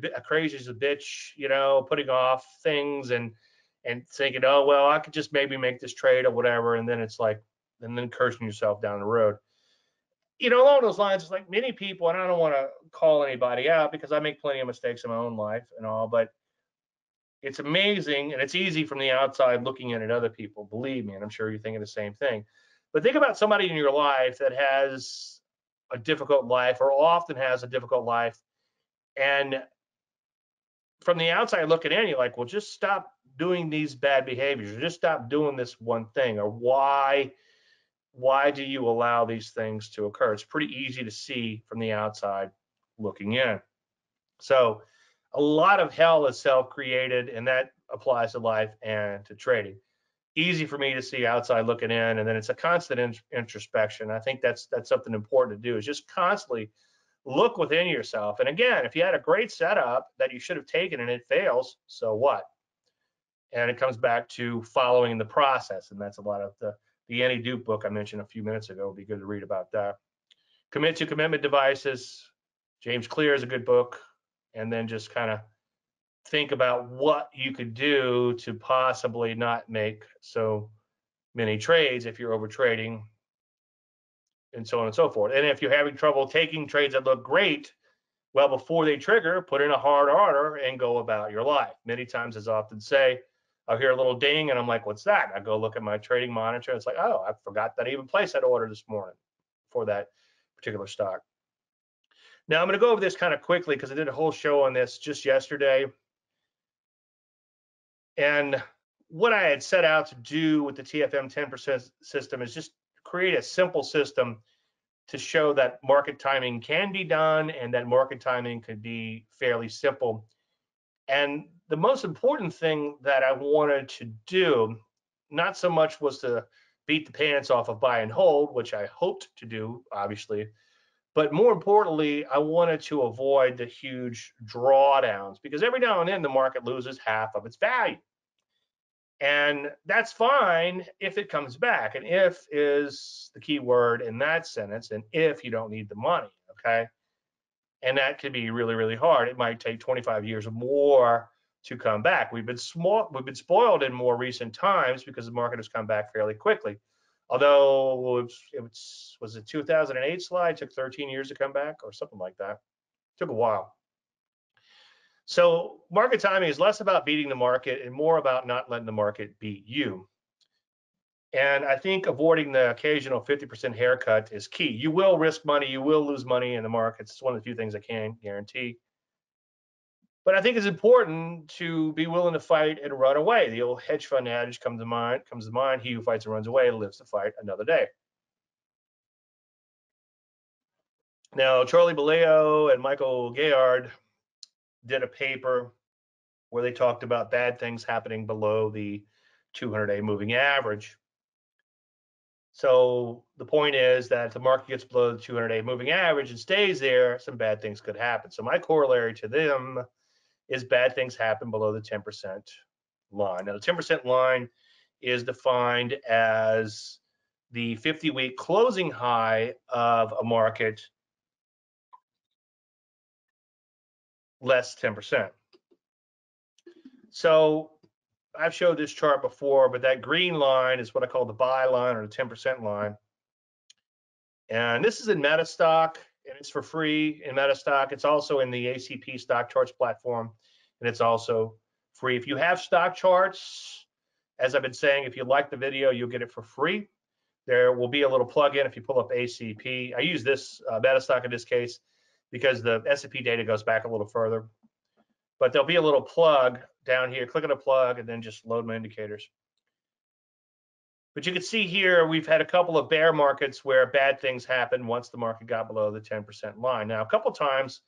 bitch, you know, putting off things and thinking, oh, well, I could just maybe make this trade or whatever, and then it's like, and then cursing yourself down the road. You know, along those lines, it's like many people, and I don't want to call anybody out because I make plenty of mistakes in my own life and all, but it's amazing, and it's easy from the outside looking in at other people, believe me, and I'm sure you're thinking the same thing. But think about somebody in your life that has a difficult life or often has a difficult life, and from the outside looking in, you're like, well, just stop doing these bad behaviors, or just stop doing this one thing, or why do you allow these things to occur? It's pretty easy to see from the outside looking in. So a lot of hell is self-created, and that applies to life and to trading. Easy for me to see outside looking in, and then it's a constant introspection. I think that's something important to do, is just constantly look within yourself. And again, if you had a great setup that you should have taken and it fails, so what? And it comes back to following the process, and that's a lot of the Annie Duke book I mentioned a few minutes ago. It'd be good to read about that. Commit to Commitment Devices. James Clear is a good book. And then just kind of think about what you could do to possibly not make so many trades if you're over trading, and so on and so forth. And if you're having trouble taking trades that look great, well, before they trigger, put in a hard order and go about your life. Many times, as I often say, I'll hear a little ding and I'm like, what's that? And I go look at my trading monitor. It's like, oh, I forgot that I even placed that order this morning for that particular stock. Now, I'm going to go over this kind of quickly because I did a whole show on this just yesterday. And what I had set out to do with the TFM 10% system is just create a simple system to show that market timing can be done and that market timing could be fairly simple. And the most important thing that I wanted to do, not so much was to beat the pants off of buy and hold, which I hoped to do, obviously, but more importantly, I wanted to avoid the huge drawdowns, because every now and then the market loses half of its value. And that's fine if it comes back. And if is the key word in that sentence, and if you don't need the money, okay? And that could be really, really hard. It might take 25 years or more to come back. We've been spoiled in more recent times because the market has come back fairly quickly. Although was it 2008 slide, took 13 years to come back or something like that. It took a while. So market timing is less about beating the market and more about not letting the market beat you. And I think avoiding the occasional 50% haircut is key. You will risk money, you will lose money in the markets. It's one of the few things I can guarantee. But I think it's important to be willing to fight and run away. The old hedge fund adage comes to mind, he who fights and runs away lives to fight another day. Now, Charlie Bilello and Michael Gaillard did a paper where they talked about bad things happening below the 200-day moving average. So the point is that if the market gets below the 200-day moving average and stays there, some bad things could happen. So my corollary to them is bad things happen below the 10% line. Now, the 10% line is defined as the 50-week closing high of a market less 10%. So I've showed this chart before, but that green line is what I call the buy line or the 10% line. And this is in MetaStock, and it's for free in MetaStock. It's also in the ACP stock charts platform, and it's also free. If you have stock charts, as I've been saying, if you like the video, you'll get it for free. There will be a little plug-in if you pull up ACP. I use this MetaStock in this case because the S&P data goes back a little further. But there'll be a little plug down here. Click on a plug and then just load my indicators. But you can see here, we've had a couple of bear markets where bad things happened once the market got below the 10% line. Now, a couple times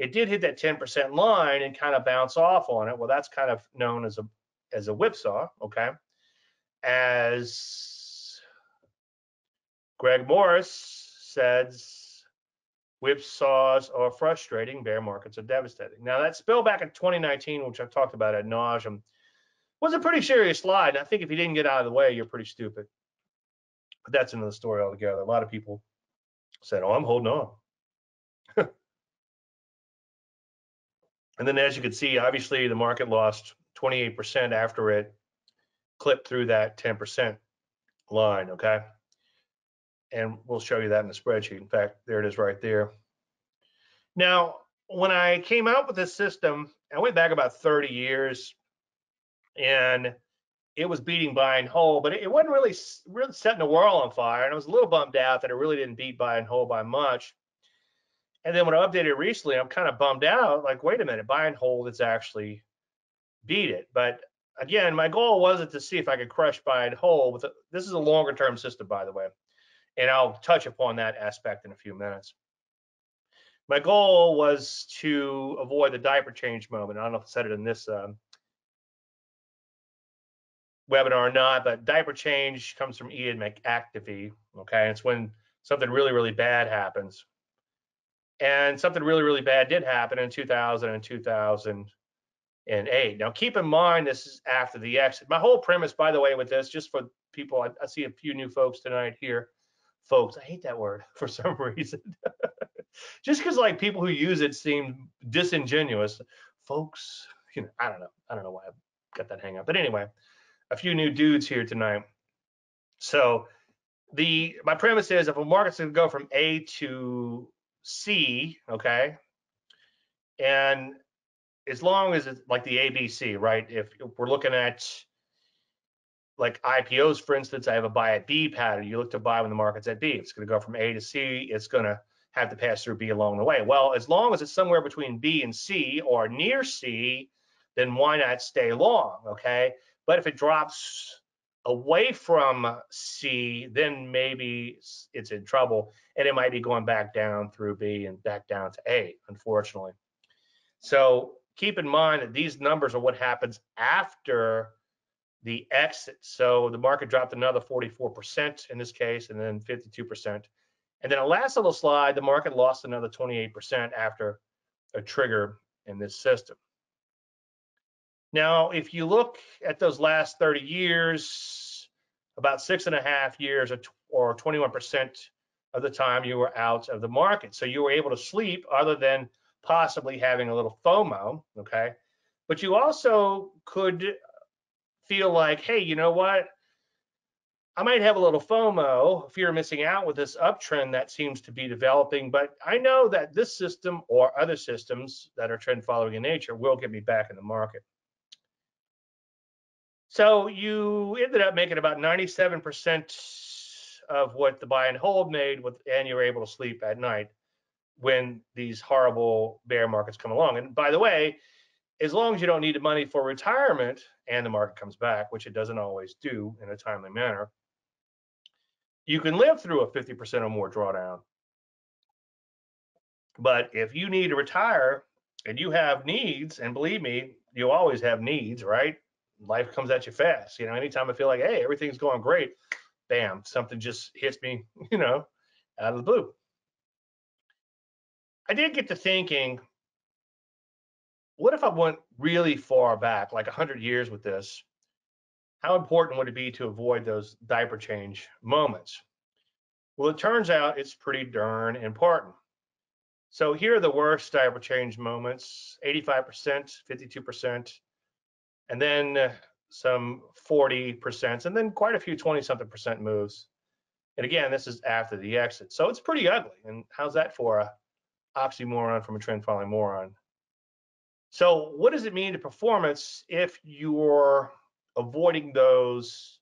It did hit that 10% line and kind of bounce off on it. Well, that's kind of known as a whipsaw, okay? As Greg Morris says, whipsaws are frustrating, bear markets are devastating. Now, that spill back in 2019, which I've talked about ad nauseum, was a pretty serious slide. And I think if you didn't get out of the way, you're pretty stupid. But that's another story altogether. A lot of people said, oh, I'm holding on. And then, as you can see, obviously the market lost 28% after it clipped through that 10% line, okay? And we'll show you that in the spreadsheet. In fact, there it is right there. Now, when I came out with this system, I went back about 30 years, and it was beating buy and hold, but it wasn't really setting the world on fire, and I was a little bummed out that it really didn't beat buy and hold by much. And then when I updated it recently, I'm kind of bummed out, like, wait a minute, buy and hold, it's actually beat it. But again, my goal wasn't to see if I could crush buy and hold. But this is a longer term system, by the way. And I'll touch upon that aspect in a few minutes. My goal was to avoid the diaper change moment. I don't know if I said it in this webinar or not, but diaper change comes from Ian McAfee, okay? It's when something really, really bad happens. And something really, really bad did happen in 2000 and 2008. Now, keep in mind, this is after the exit. My whole premise, by the way, with this, just for people, I see a few new folks tonight here. Folks, I hate that word for some reason. Just because, like, people who use it seem disingenuous. Folks, you know, I don't know why I got that hang up. But anyway, a few new dudes here tonight. So my premise is, if a market's going to go from A to C, okay, and as long as it's like the ABC, right? If we're looking at like IPOs, for instance, I have a buy at B pattern. You look to buy when the market's at B. It's going to go from A to C. It's going to have to pass through B along the way. Well, as long as it's somewhere between B and C or near C, then why not stay long, okay? But if it drops away from C, then maybe it's in trouble, and it might be going back down through B and back down to A, unfortunately. So keep in mind that these numbers are what happens after the exit. So the market dropped another 44% in this case, and then 52%. And then a last little slide, the market lost another 28% after a trigger in this system. Now, if you look at those last 30 years, about 6.5 years or 21% of the time you were out of the market. So you were able to sleep other than possibly having a little FOMO, okay? But you also could feel like, hey, you know what? I might have a little FOMO, fear of missing out, with this uptrend that seems to be developing, but I know that this system or other systems that are trend following in nature will get me back in the market. So you ended up making about 97% of what the buy and hold made, and you're able to sleep at night when these horrible bear markets come along. And by the way, as long as you don't need the money for retirement and the market comes back, which it doesn't always do in a timely manner, you can live through a 50% or more drawdown. But if you need to retire and you have needs, and believe me, you always have needs, right? Life comes at you fast. You know, anytime I feel like, hey, everything's going great, bam, something just hits me, you know, out of the blue. I did get to thinking, what if I went really far back, like 100 years with this? How important would it be to avoid those diaper change moments? Well, it turns out it's pretty darn important. So here are the worst diaper change moments: 85%, 52%, and then some 40%, and then quite a few 20-something% moves. And again, this is after the exit. So it's pretty ugly. And how's that for a oxymoron from a trend following moron? So what does it mean to performance if you're avoiding those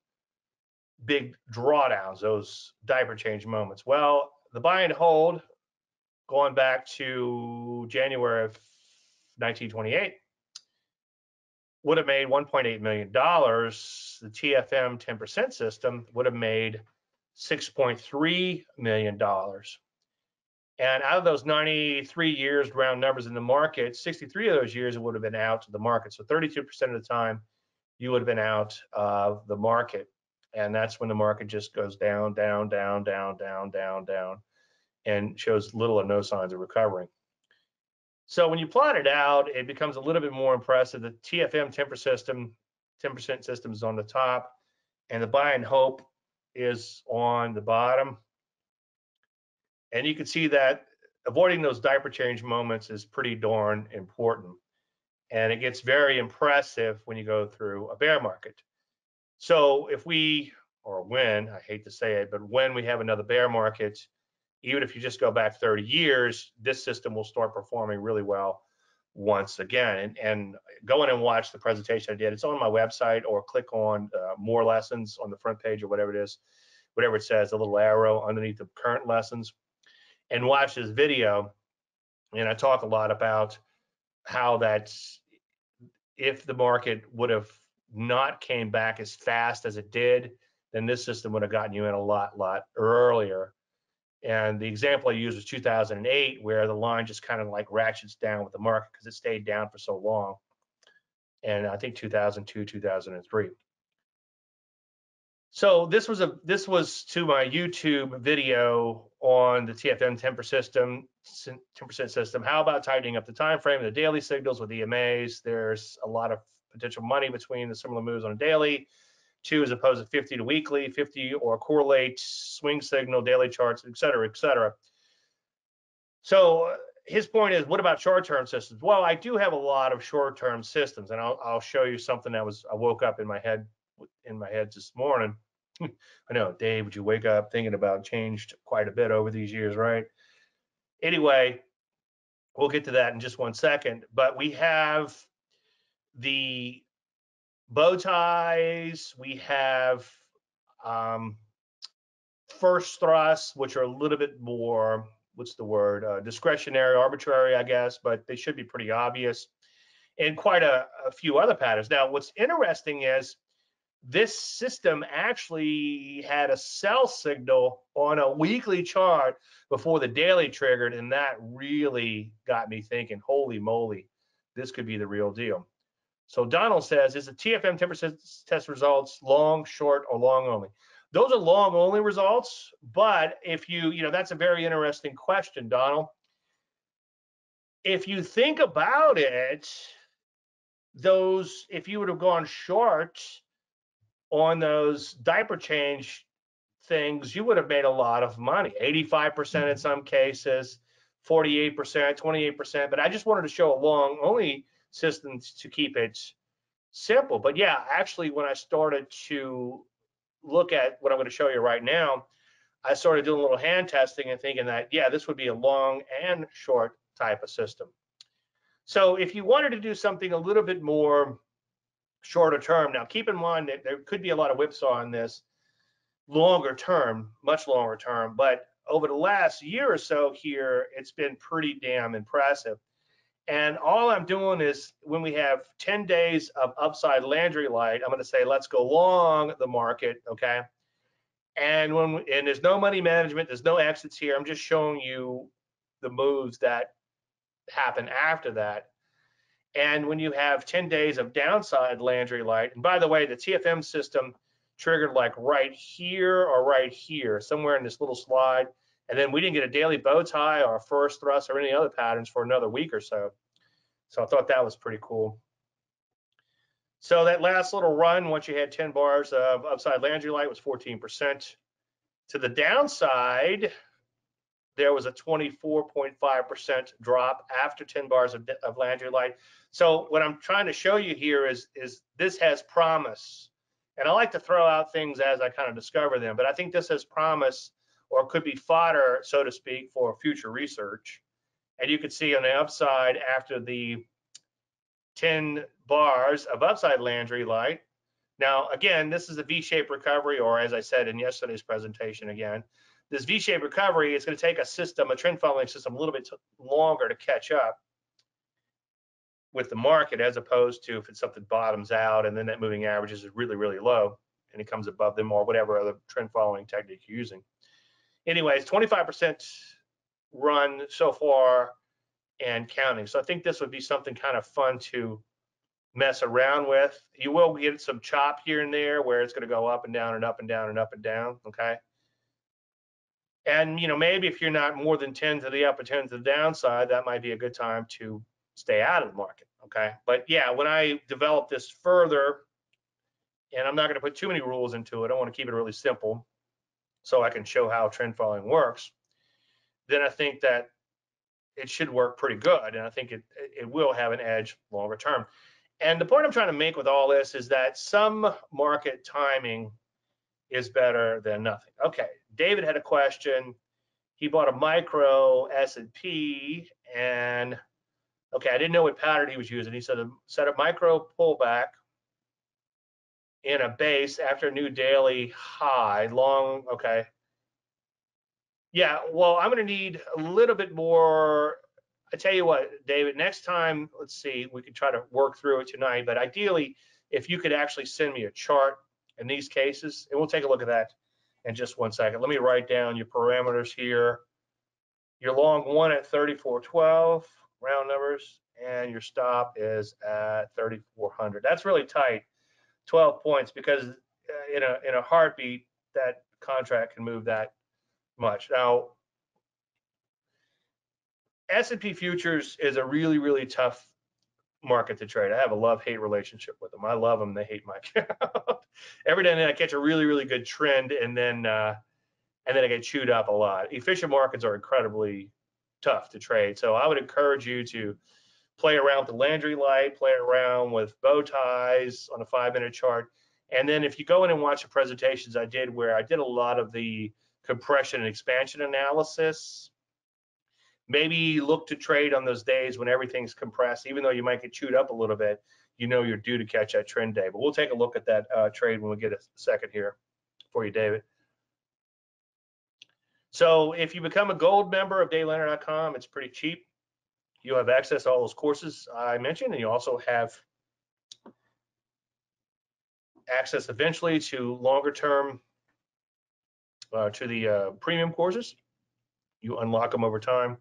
big drawdowns, those diaper change moments? Well, the buy and hold, going back to January of 1928, would have made $1.8 million. The TFM 10% system would have made $6.3 million. And out of those 93 years, round numbers in the market, 63 of those years it would have been out of the market. So 32% of the time, you would have been out of the market. And that's when the market just goes down, down, down, down, down, down, down, and shows little or no signs of recovering. So when you plot it out, it becomes a little bit more impressive. The TFM 10% system is on the top, and the buy and hope is on the bottom. And you can see that avoiding those diaper change moments is pretty darn important. And it gets very impressive when you go through a bear market. So if we, or when, I hate to say it, but when we have another bear market, even if you just go back 30 years, this system will start performing really well once again. And go in and watch the presentation I did. It's on my website, or click on more lessons on the front page, or whatever it is, whatever it says, a little arrow underneath the current lessons, and watch this video. And I talk a lot about how that's, if the market would have not came back as fast as it did, then this system would have gotten you in a lot earlier. And the example I used was 2008, where the line just kind of like ratchets down with the market because it stayed down for so long. And I think 2002, 2003. So this was to my YouTube video on the TFM 10% system. How about tightening up the time frame, the daily signals with EMAs? There's a lot of potential money between the similar moves on a daily, two as opposed to 50 to weekly, 50 or correlate, swing signal, daily charts, et cetera, et cetera. So his point is, what about short-term systems? Well, I do have a lot of short-term systems, and I'll show you something that was, I woke up in my head this morning. I know, Dave, would you wake up thinking about changed quite a bit over these years, right? Anyway, we'll get to that in just one second, but we have the bow ties, we have first thrusts, which are a little bit more, what's the word, discretionary, arbitrary, I guess, but they should be pretty obvious, and quite a few other patterns. Now, what's interesting is this system actually had a sell signal on a weekly chart before the daily triggered, and that really got me thinking, holy moly, this could be the real deal. So Donald says, is the TFM 10% test results long, short, or long only? Those are long only results, but if you know, that's a very interesting question, Donald. If you think about it, those, if you would have gone short on those diaper change things, you would have made a lot of money, 85% in some cases, 48%, 28%, but I just wanted to show a long only systems to keep it simple. But yeah, actually, when I started to look at what I'm going to show you right now, I started doing a little hand testing and thinking that, yeah, this would be a long and short type of system. So if you wanted to do something a little bit more shorter term, now keep in mind that there could be a lot of whipsaw in this longer term, much longer term, but over the last year or so here, it's been pretty damn impressive. And all I'm doing is, when we have 10 days of upside Landry Light, I'm going to say, let's go long the market, okay? And when there's no money management, there's no exits here. I'm just showing you the moves that happen after that. And when you have 10 days of downside Landry Light, and by the way, the TFM system triggered like right here or right here, somewhere in this little slide. And then we didn't get a daily bow tie or a first thrust or any other patterns for another week or so. So I thought that was pretty cool. So that last little run, once you had 10 bars of upside Landry Light, was 14%. To the downside, there was a 24.5% drop after 10 bars of Landry Light. So what I'm trying to show you here is this has promise. And I like to throw out things as I kind of discover them, but I think this has promise, or could be fodder, so to speak, for future research. And you can see on the upside, after the 10 bars of upside Landry Light. Now, again, this is a V-shaped recovery, or as I said in yesterday's presentation again, this V-shaped recovery is going to take a system, a trend following system, a little bit longer to catch up with the market, as opposed to if it's something bottoms out and then that moving average is really, really low and it comes above them, or whatever other trend following technique you're using. Anyways, 25% run so far and counting. So I think this would be something kind of fun to mess around with. You will get some chop here and there where it's going to go up and down and up and down and up and down, okay? And, you know, maybe if you're not more than 10 to the up or 10 to the downside, that might be a good time to stay out of the market, okay? But yeah, when I develop this further, and I'm not going to put too many rules into it, I want to keep it really simple so I can show how trend following works, then I think that it should work pretty good, and I think it will have an edge longer term. And the point I'm trying to make with all this is that some market timing is better than nothing. Okay, David had a question. He bought a micro S&P, and okay, I didn't know what pattern he was using. He said set a micro pullback in a base after a new daily high, long, okay. Yeah, well, I'm gonna need a little bit more. I tell you what, David, next time, let's see, we could try to work through it tonight, but ideally, if you could actually send me a chart in these cases, and we'll take a look at that in just 1 second. Let me write down your parameters here. Your long one at 34.12, round numbers, and your stop is at 3,400. That's really tight, 12 points, because in a heartbeat, that contract can move that much. Now, S&P futures is a really, really tough market to trade. I have a love-hate relationship with them. I love them. They hate my account. Every day I catch a really, really good trend, and then I get chewed up a lot. Efficient markets are incredibly tough to trade. So I would encourage you to play around with the Landry Light, play around with bow ties on a 5-minute chart. And then if you go in and watch the presentations I did where I did a lot of the compression and expansion analysis, maybe look to trade on those days when everything's compressed, even though you might get chewed up a little bit, you know you're due to catch that trend day. But we'll take a look at that trade when we get a second here for you, David. So if you become a gold member of DaveLandry.com, it's pretty cheap. You'll have access to all those courses I mentioned, and you also have access eventually to longer term, to the premium courses. You unlock them over time.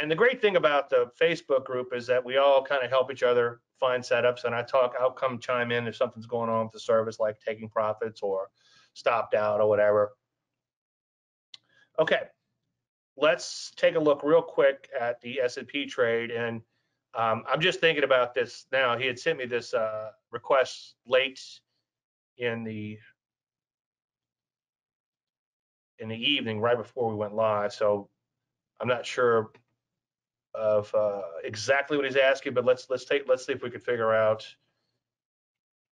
And the great thing about the Facebook group is that we all kind of help each other find setups, and I'll come chime in if something's going on with the service, like taking profits or stopped out or whatever. Okay, let's take a look real quick at the S&P trade. And I'm just thinking about this now. He had sent me this request late in the evening, right before we went live. So I'm not sure of exactly what he's asking, but let's see if we can figure out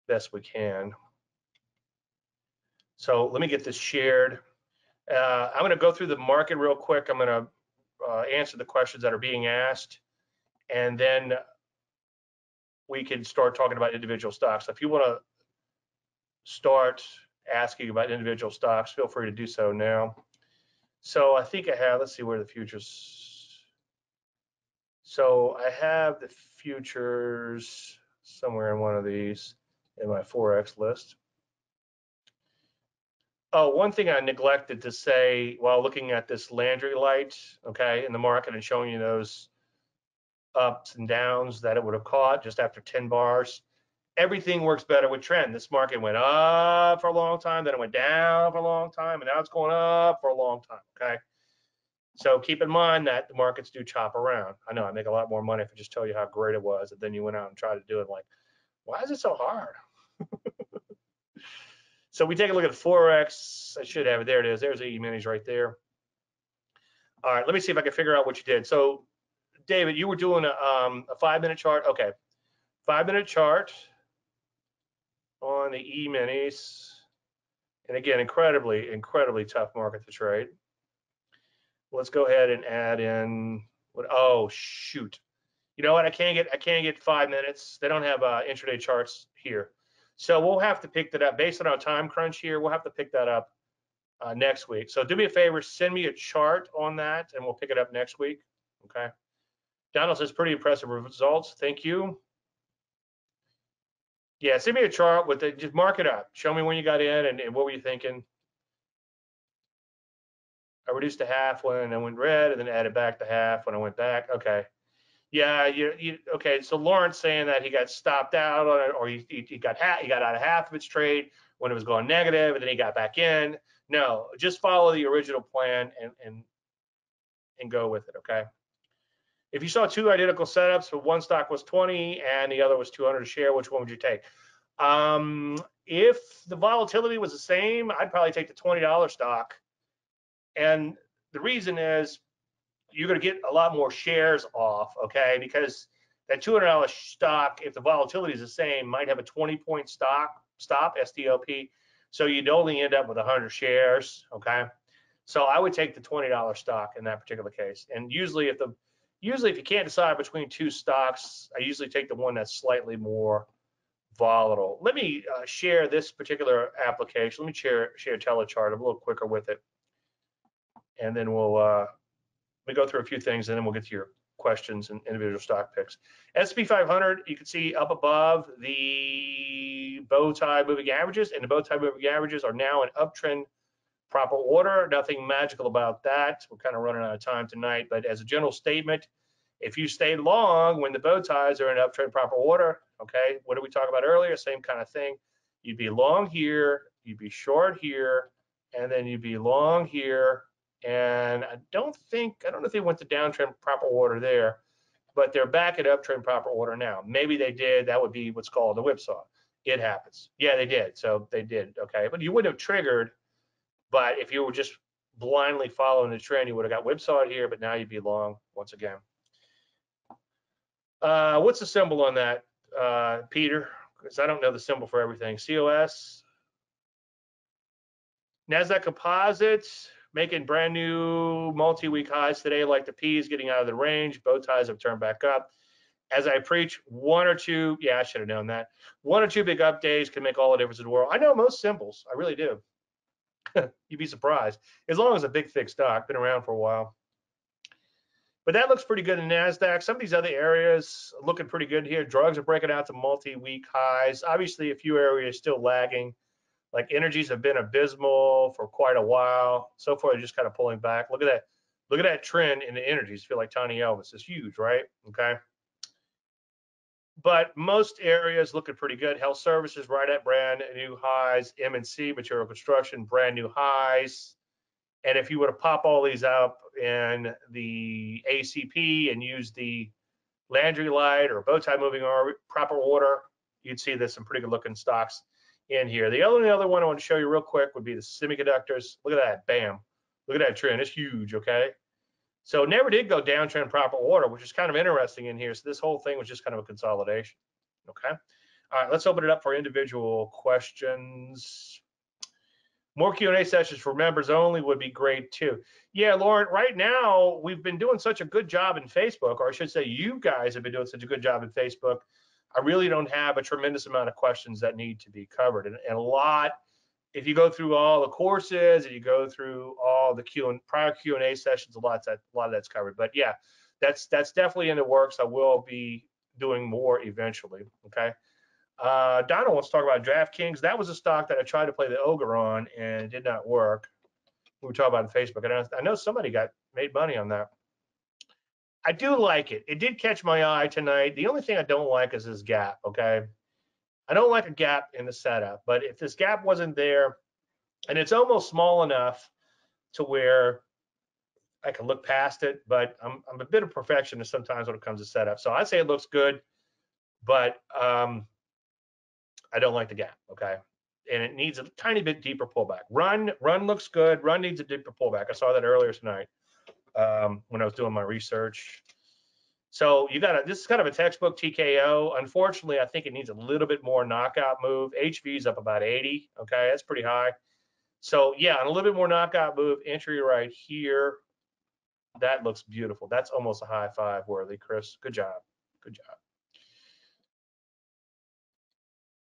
best we can. So let me get this shared. I'm going to go through the market real quick. I'm going to answer the questions that are being asked, and then we can start talking about individual stocks. So if you want to start asking about individual stocks, feel free to do so now. So I think I have, let's see where the futures. So I have the futures somewhere in one of these in my Forex list. Oh, one thing I neglected to say while looking at this Landry Light, okay, in the market and showing you those ups and downs that it would have caught just after 10 bars. Everything works better with trend. This market went up for a long time, then it went down for a long time, and now it's going up for a long time, okay? So keep in mind that the markets do chop around. I know I make a lot more money if I just tell you how great it was, and then you went out and tried to do it like, why is it so hard? So we take a look at Forex. I should have it, there it is. There's the E-minis right there. All right, let me see if I can figure out what you did. So David, you were doing a 5-minute chart, okay. 5-minute chart on the E-minis, and again, incredibly tough market to trade. Let's go ahead and add in what, oh shoot, you know what, I can't get 5 minutes. They don't have intraday charts here, so we'll have to pick that up based on our time crunch here. We'll have to pick that up next week. So do me a favor, send me a chart on that and we'll pick it up next week, okay? Donald says pretty impressive results, thank you. Yeah, send me a chart with it. Just mark it up. Show me when you got in and what were you thinking. I I reduced to half when I went red, and then added back to half when I went back. Okay. Yeah, okay. So Lawrence saying that he got stopped out on it, or he got out of half of its trade when it was going negative, and then he got back in. No, just follow the original plan and go with it. Okay. If you saw two identical setups, but one stock was 20 and the other was 200 a share, which one would you take? If the volatility was the same, I'd probably take the $20 stock. And the reason is you're going to get a lot more shares off, okay? Because that $200 stock, if the volatility is the same, might have a 20-point stop, STOP. So you'd only end up with 100 shares, okay? So I would take the $20 stock in that particular case. And usually if you can't decide between two stocks, I usually take the one that's slightly more volatile. Let me share this particular application. Let me share Telechart. I'm a little quicker with it. And then we go through a few things, and then we'll get to your questions and individual stock picks. S&P 500, you can see up above the bow tie moving averages, and the bow tie moving averages are now in uptrend proper order. Nothing magical about that. We're kind of running out of time tonight, but as a general statement, if you stay long when the bow ties are in uptrend proper order, okay, what did we talk about earlier? Same kind of thing. You'd be long here, you'd be short here, and then you'd be long here. And I don't know if they went to downtrend proper order there, but they're back at uptrend proper order now. Maybe they did. That would be what's called the whipsaw. It happens. Yeah, they did. So they did. Okay. But you wouldn't have triggered, but if you were just blindly following the trend, you would have got whipsawed here, but now you'd be long once again. What's the symbol on that, Peter? Because I don't know the symbol for everything. COS. NASDAQ Composites. Making brand new multi-week highs today, like the P's getting out of the range. Bow ties have turned back up. As I preach, one or two, yeah, I should have known that. One or two big up days can make all the difference in the world. I know most symbols, I really do. You'd be surprised. As long as a big, thick stock, been around for a while. But that looks pretty good in NASDAQ. Some of these other areas are looking pretty good here. Drugs are breaking out to multi-week highs. Obviously, a few areas still lagging. Like energies have been abysmal for quite a while. So far, they're just kind of pulling back. Look at that trend in the energies. I feel like Tiny Elvis is huge, right? Okay. But most areas looking pretty good. Health services right at brand new highs. M&C, material construction, brand new highs. And if you were to pop all these up in the ACP and use the Landry Light or bow tie moving proper order, you'd see there's some pretty good looking stocks in here. The only other one I want to show you real quick would be the semiconductors. Look at that, bam. Look at that trend, it's huge, okay? So never did go downtrend proper order, which is kind of interesting in here. So this whole thing was just kind of a consolidation, okay? All right, let's open it up for individual questions. More Q&A sessions for members only would be great too. Yeah, Lauren, right now, we've been doing such a good job in Facebook, or I should say you guys have been doing such a good job in Facebook. I really don't have a tremendous amount of questions that need to be covered. And a lot, if you go through all the courses and you go through all the prior Q&A sessions, a lot of that's covered. But yeah, that's definitely in the works. I will be doing more eventually, okay? Donna wants to talk about DraftKings. That was a stock that I tried to play the Ogre on and it did not work. We were talking about it on Facebook. And I know somebody made money on that. I do like it. It did catch my eye tonight. The only thing I don't like is this gap, okay? I don't like a gap in the setup, but if this gap wasn't there, and it's almost small enough to where I can look past it, but I'm a bit of a perfectionist sometimes when it comes to setup. So I say it looks good, but I don't like the gap, okay? And it needs a tiny bit deeper pullback. Run looks good. Run needs a deeper pullback. I saw that earlier tonight. When I was doing my research. So this is kind of a textbook TKO. Unfortunately, I think it needs a little bit more knockout move. HV is up about 80, okay? That's pretty high. So yeah, and a little bit more knockout move, entry right here. That looks beautiful. That's almost a high five worthy, Chris. Good job, good job.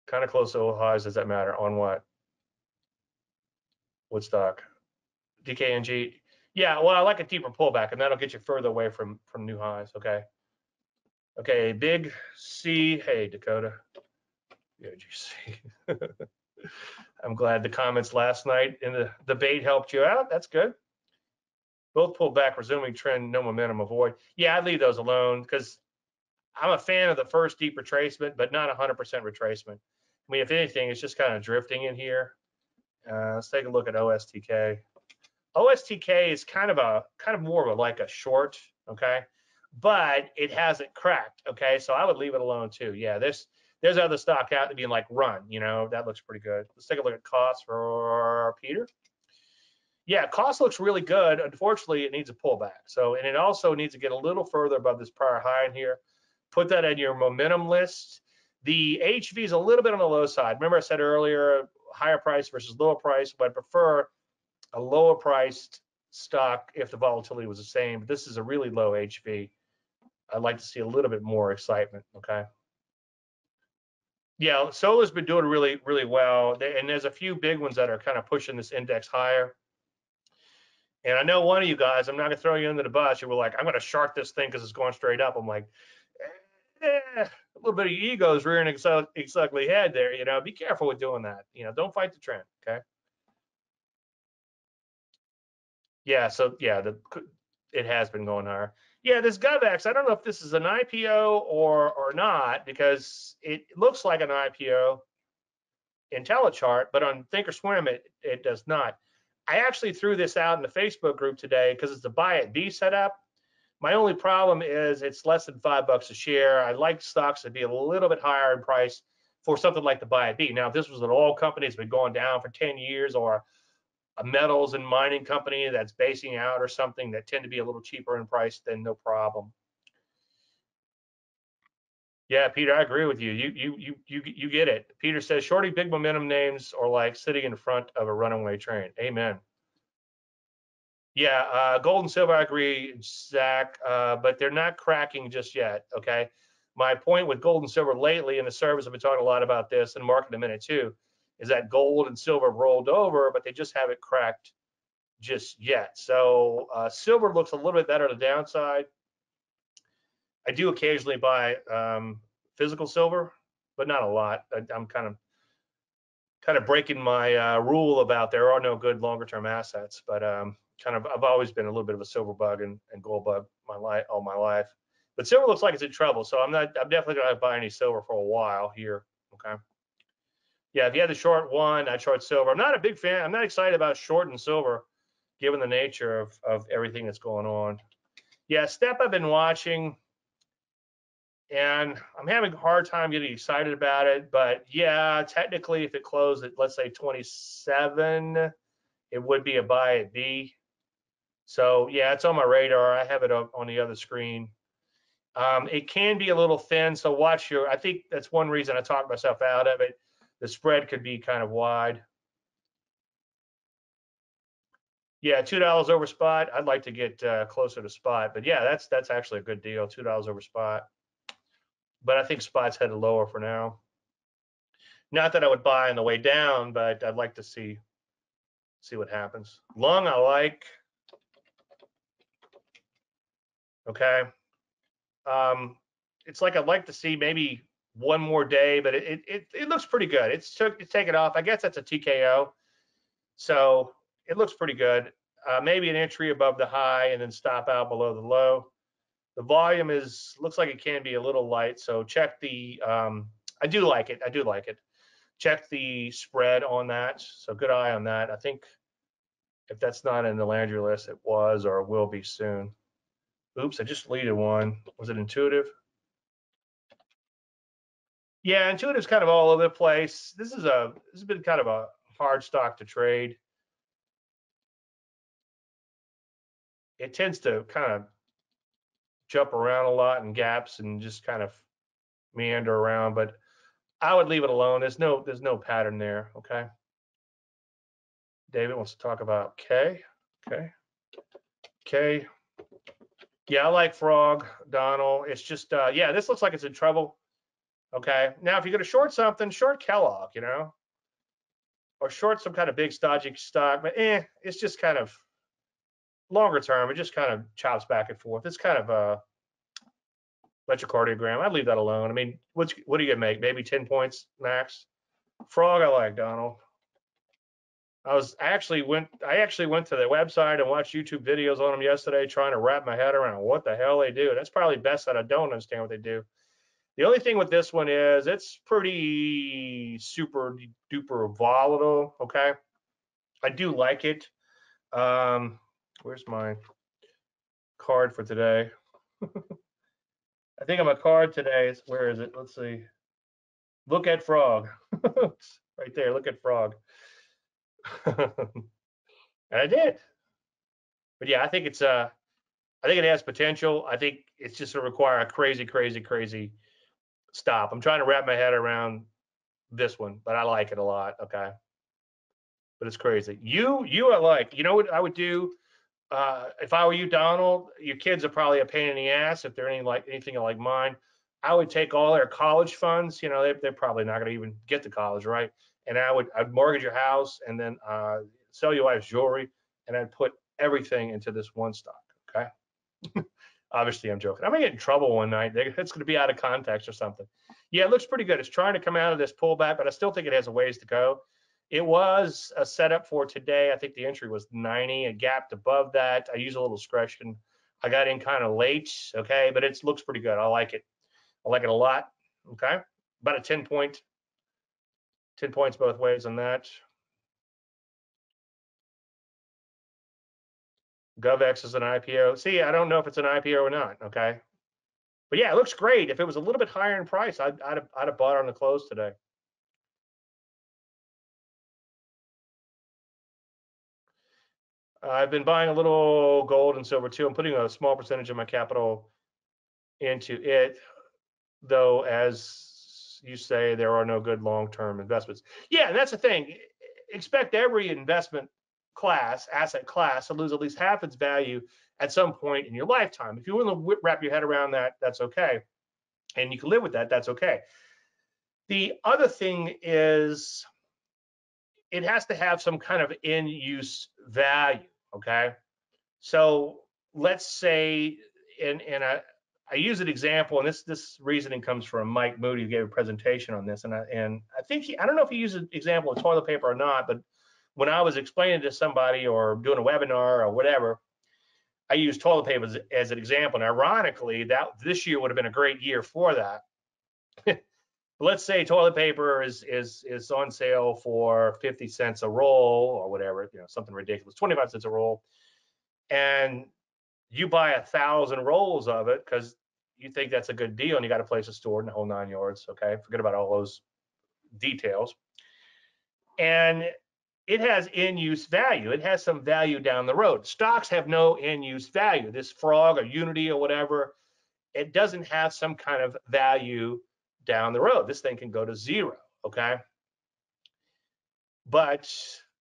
Kind of close to old highs, does that matter? On what? What stock? DKNG. Yeah, well, I like a deeper pullback, and that'll get you further away from new highs, okay? Okay, big C. Hey, Dakota. Yeah, GC. I'm glad the comments last night in the debate helped you out. That's good. Both pulled back, resuming trend, no momentum, avoid. Yeah, I'd leave those alone because I'm a fan of the first deep retracement, but not 100% retracement. I mean, if anything, it's just kind of drifting in here. Let's take a look at OSTK. OSTK is kind of more of a short, okay? But it hasn't cracked, okay? So I would leave it alone too. Yeah, there's other stock out to be like run, you know, that looks pretty good. Let's take a look at costs for Peter. Yeah, cost looks really good. Unfortunately, it needs a pullback. So, and it also needs to get a little further above this prior high in here. Put that in your momentum list. The HV is a little bit on the low side. Remember I said earlier, higher price versus lower price, but I'd prefer a lower priced stock if the volatility was the same. But this is a really low HV. I'd like to see a little bit more excitement, okay? Yeah, solar's been doing really, really well. And there's a few big ones that are kind of pushing this index higher. And I know one of you guys, I'm not gonna throw you under the bus. You were like, I'm gonna short this thing because it's going straight up. I'm like, a little bit of ego's rearing its ugly head there. You know, be careful with doing that. You know, don't fight the trend. Okay. Yeah. So yeah, it has been going higher. Yeah, this GovX. I don't know if this is an IPO or not because it looks like an IPO in Telechart, but on Thinkorswim it does not. I actually threw this out in the Facebook group today because it's a buy at B setup. My only problem is it's less than $5 a share. I like stocks to be a little bit higher in price for something like the buy at B. Now, if this was an oil company that's been going down for 10 years or a metals and mining company that's basing out or something that tend to be a little cheaper in price, then no problem. Yeah, Peter, I agree with you. You get it. Peter says shorting big momentum names are like sitting in front of a runaway train. Amen. Yeah, gold and silver, I agree, Zach, but they're not cracking just yet, okay? My point with gold and silver lately in the service, I've been talking a lot about this in the market in a minute too, is that gold and silver rolled over, but they just haven't cracked just yet. So silver looks a little bit better on the downside. I do occasionally buy physical silver, but not a lot. I'm kind of breaking my rule about there are no good longer term assets, but I've always been a little bit of a silver bug and gold bug all my life, but silver looks like it's in trouble. So I'm definitely not gonna buy any silver for a while here. Okay. Yeah, if you had the short one, I'd short silver. I'm not a big fan. I'm not excited about shorting silver, given the nature of everything that's going on. Yeah, step I've been watching, and I'm having a hard time getting excited about it. But yeah, technically, if it closed at let's say 27, it would be a buy at B. So yeah, it's on my radar. I have it up on the other screen. It can be a little thin, so watch your, I think that's one reason I talked myself out of it. The spread could be kind of wide. Yeah, $2 over spot. I'd like to get closer to spot, but yeah, that's actually a good deal, $2 over spot. But I think spot's headed lower for now. Not that I would buy on the way down, but I'd like to see what happens. Long, I like. Okay, it's like I'd like to see maybe one more day, but it looks pretty good. It's taken off. I guess that's a TKO, so it looks pretty good. Maybe an entry above the high and then stop out below the low. The volume looks like it can be a little light, so check the. I do like it. Check the spread on that, so good eye on that. I think if that's not in the Landry list, it was or will be soon. Oops, I just deleted one. Was it Intuitive? Yeah, Intuitive's kind of all over the place. This has been kind of a hard stock to trade. It tends to kind of jump around a lot in gaps and just kind of meander around, but I would leave it alone. There's no pattern there. Okay. David wants to talk about K. Okay. K. Yeah, I like FROG, Donald. It's just yeah, this looks like it's in trouble. Okay. Now if you're gonna short something, short Kellogg, you know, or short some kind of big stodgy stock, but it's just kind of longer term, it just kind of chops back and forth. It's kind of electrocardiogram. I'd leave that alone. I mean, what are you gonna make? Maybe 10 points max. FROG, I like, Donald. I actually went to their website and watched YouTube videos on them yesterday, trying to wrap my head around what the hell they do. That's probably best that I don't understand what they do. The only thing with this one is it's pretty super duper volatile. Okay, I do like it. Where's my card for today? I think I'm a card today. Where is it? Let's see. Look at FROG. Right there. Look at FROG. And I did. But yeah, I think it has potential. I think it's just going to require a crazy stop. I'm trying to wrap my head around this one, but I like it a lot. Okay. But it's crazy. You know what I would do? If I were you, Donald, your kids are probably a pain in the ass if they're anything like mine. I would take all their college funds. You know, they're probably not going to even get to college, right? And I'd mortgage your house and then sell your wife's jewelry, and I'd put everything into this one stock. Okay. Obviously, I'm joking. I'm gonna get in trouble one night. It's going to be out of context or something. Yeah, it looks pretty good. It's trying to come out of this pullback, but I still think it has a ways to go. It was a setup for today. I think the entry was 90, a gap above that. I use a little discretion. I got in kind of late, okay, but it looks pretty good. I like it. I like it a lot, okay? About a 10 points both ways on that. GovX is an IPO. See, I don't know if it's an IPO or not, okay? But yeah, it looks great. If it was a little bit higher in price, I'd have bought on the close today. I've been buying a little gold and silver too. I'm putting a small percentage of my capital into it, though, as you say, there are no good long-term investments. Yeah, and that's the thing. Expect every investment class, asset class, to lose at least half its value at some point in your lifetime. If you want to wrap your head around that, that's okay. And you can live with that, that's okay. The other thing is, it has to have some kind of in-use value, okay? So let's say, and I use an example, and this reasoning comes from Mike Moody, who gave a presentation on this, and I think I don't know if he used an example of toilet paper or not, but when I was explaining to somebody or doing a webinar or whatever, I used toilet paper as an example, and ironically, that this year would have been a great year for that. Let's say toilet paper is on sale for 50 cents a roll or whatever, you know, something ridiculous, 25 cents a roll, and you buy 1,000 rolls of it because you think that's a good deal and you got a place to store it and the whole 9 yards, okay? Forget about all those details. And it has in-use value. It has some value down the road. Stocks have no in-use value. This FROG or Unity or whatever, it doesn't have some kind of value down the road. This thing can go to zero, okay? But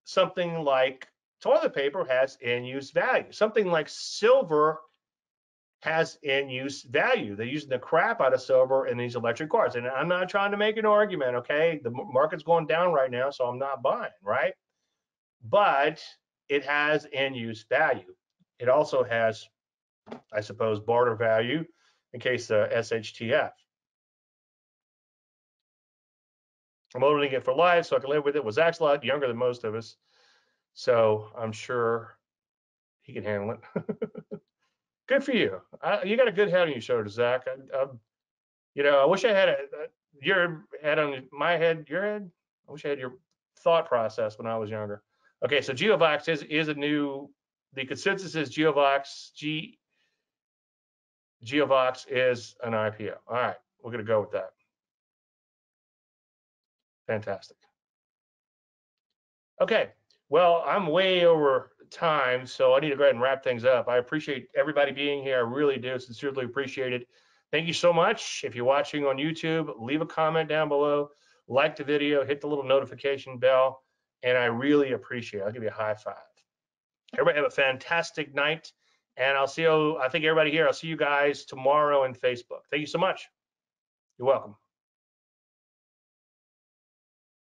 something like toilet paper has in-use value. Something like silver has in-use value. They're using the crap out of silver in these electric cars. And I'm not trying to make an argument, okay? The market's going down right now, so I'm not buying, right? But it has in-use value. It also has, I suppose, barter value in case the SHTF. I'm owning it for life, so I can live with it. Was actually a lot younger than most of us, so I'm sure he can handle it. Good for you. You got a good head on your shoulders, Zach. I wish I had your head on my head, your head. I wish I had your thought process when I was younger. Okay, so GeoVox is a new. The consensus is GeoVox is an IPO. All right, we're gonna go with that. Fantastic. Okay, well, I'm way over time, so I need to go ahead and wrap things up. I appreciate everybody being here. I really do, sincerely appreciate it. Thank you so much. If you're watching on YouTube, leave a comment down below, like the video, hit the little notification bell, and I really appreciate it. I'll give you a high five. Everybody have a fantastic night, and I'll see you guys tomorrow on Facebook. Thank you so much. You're welcome.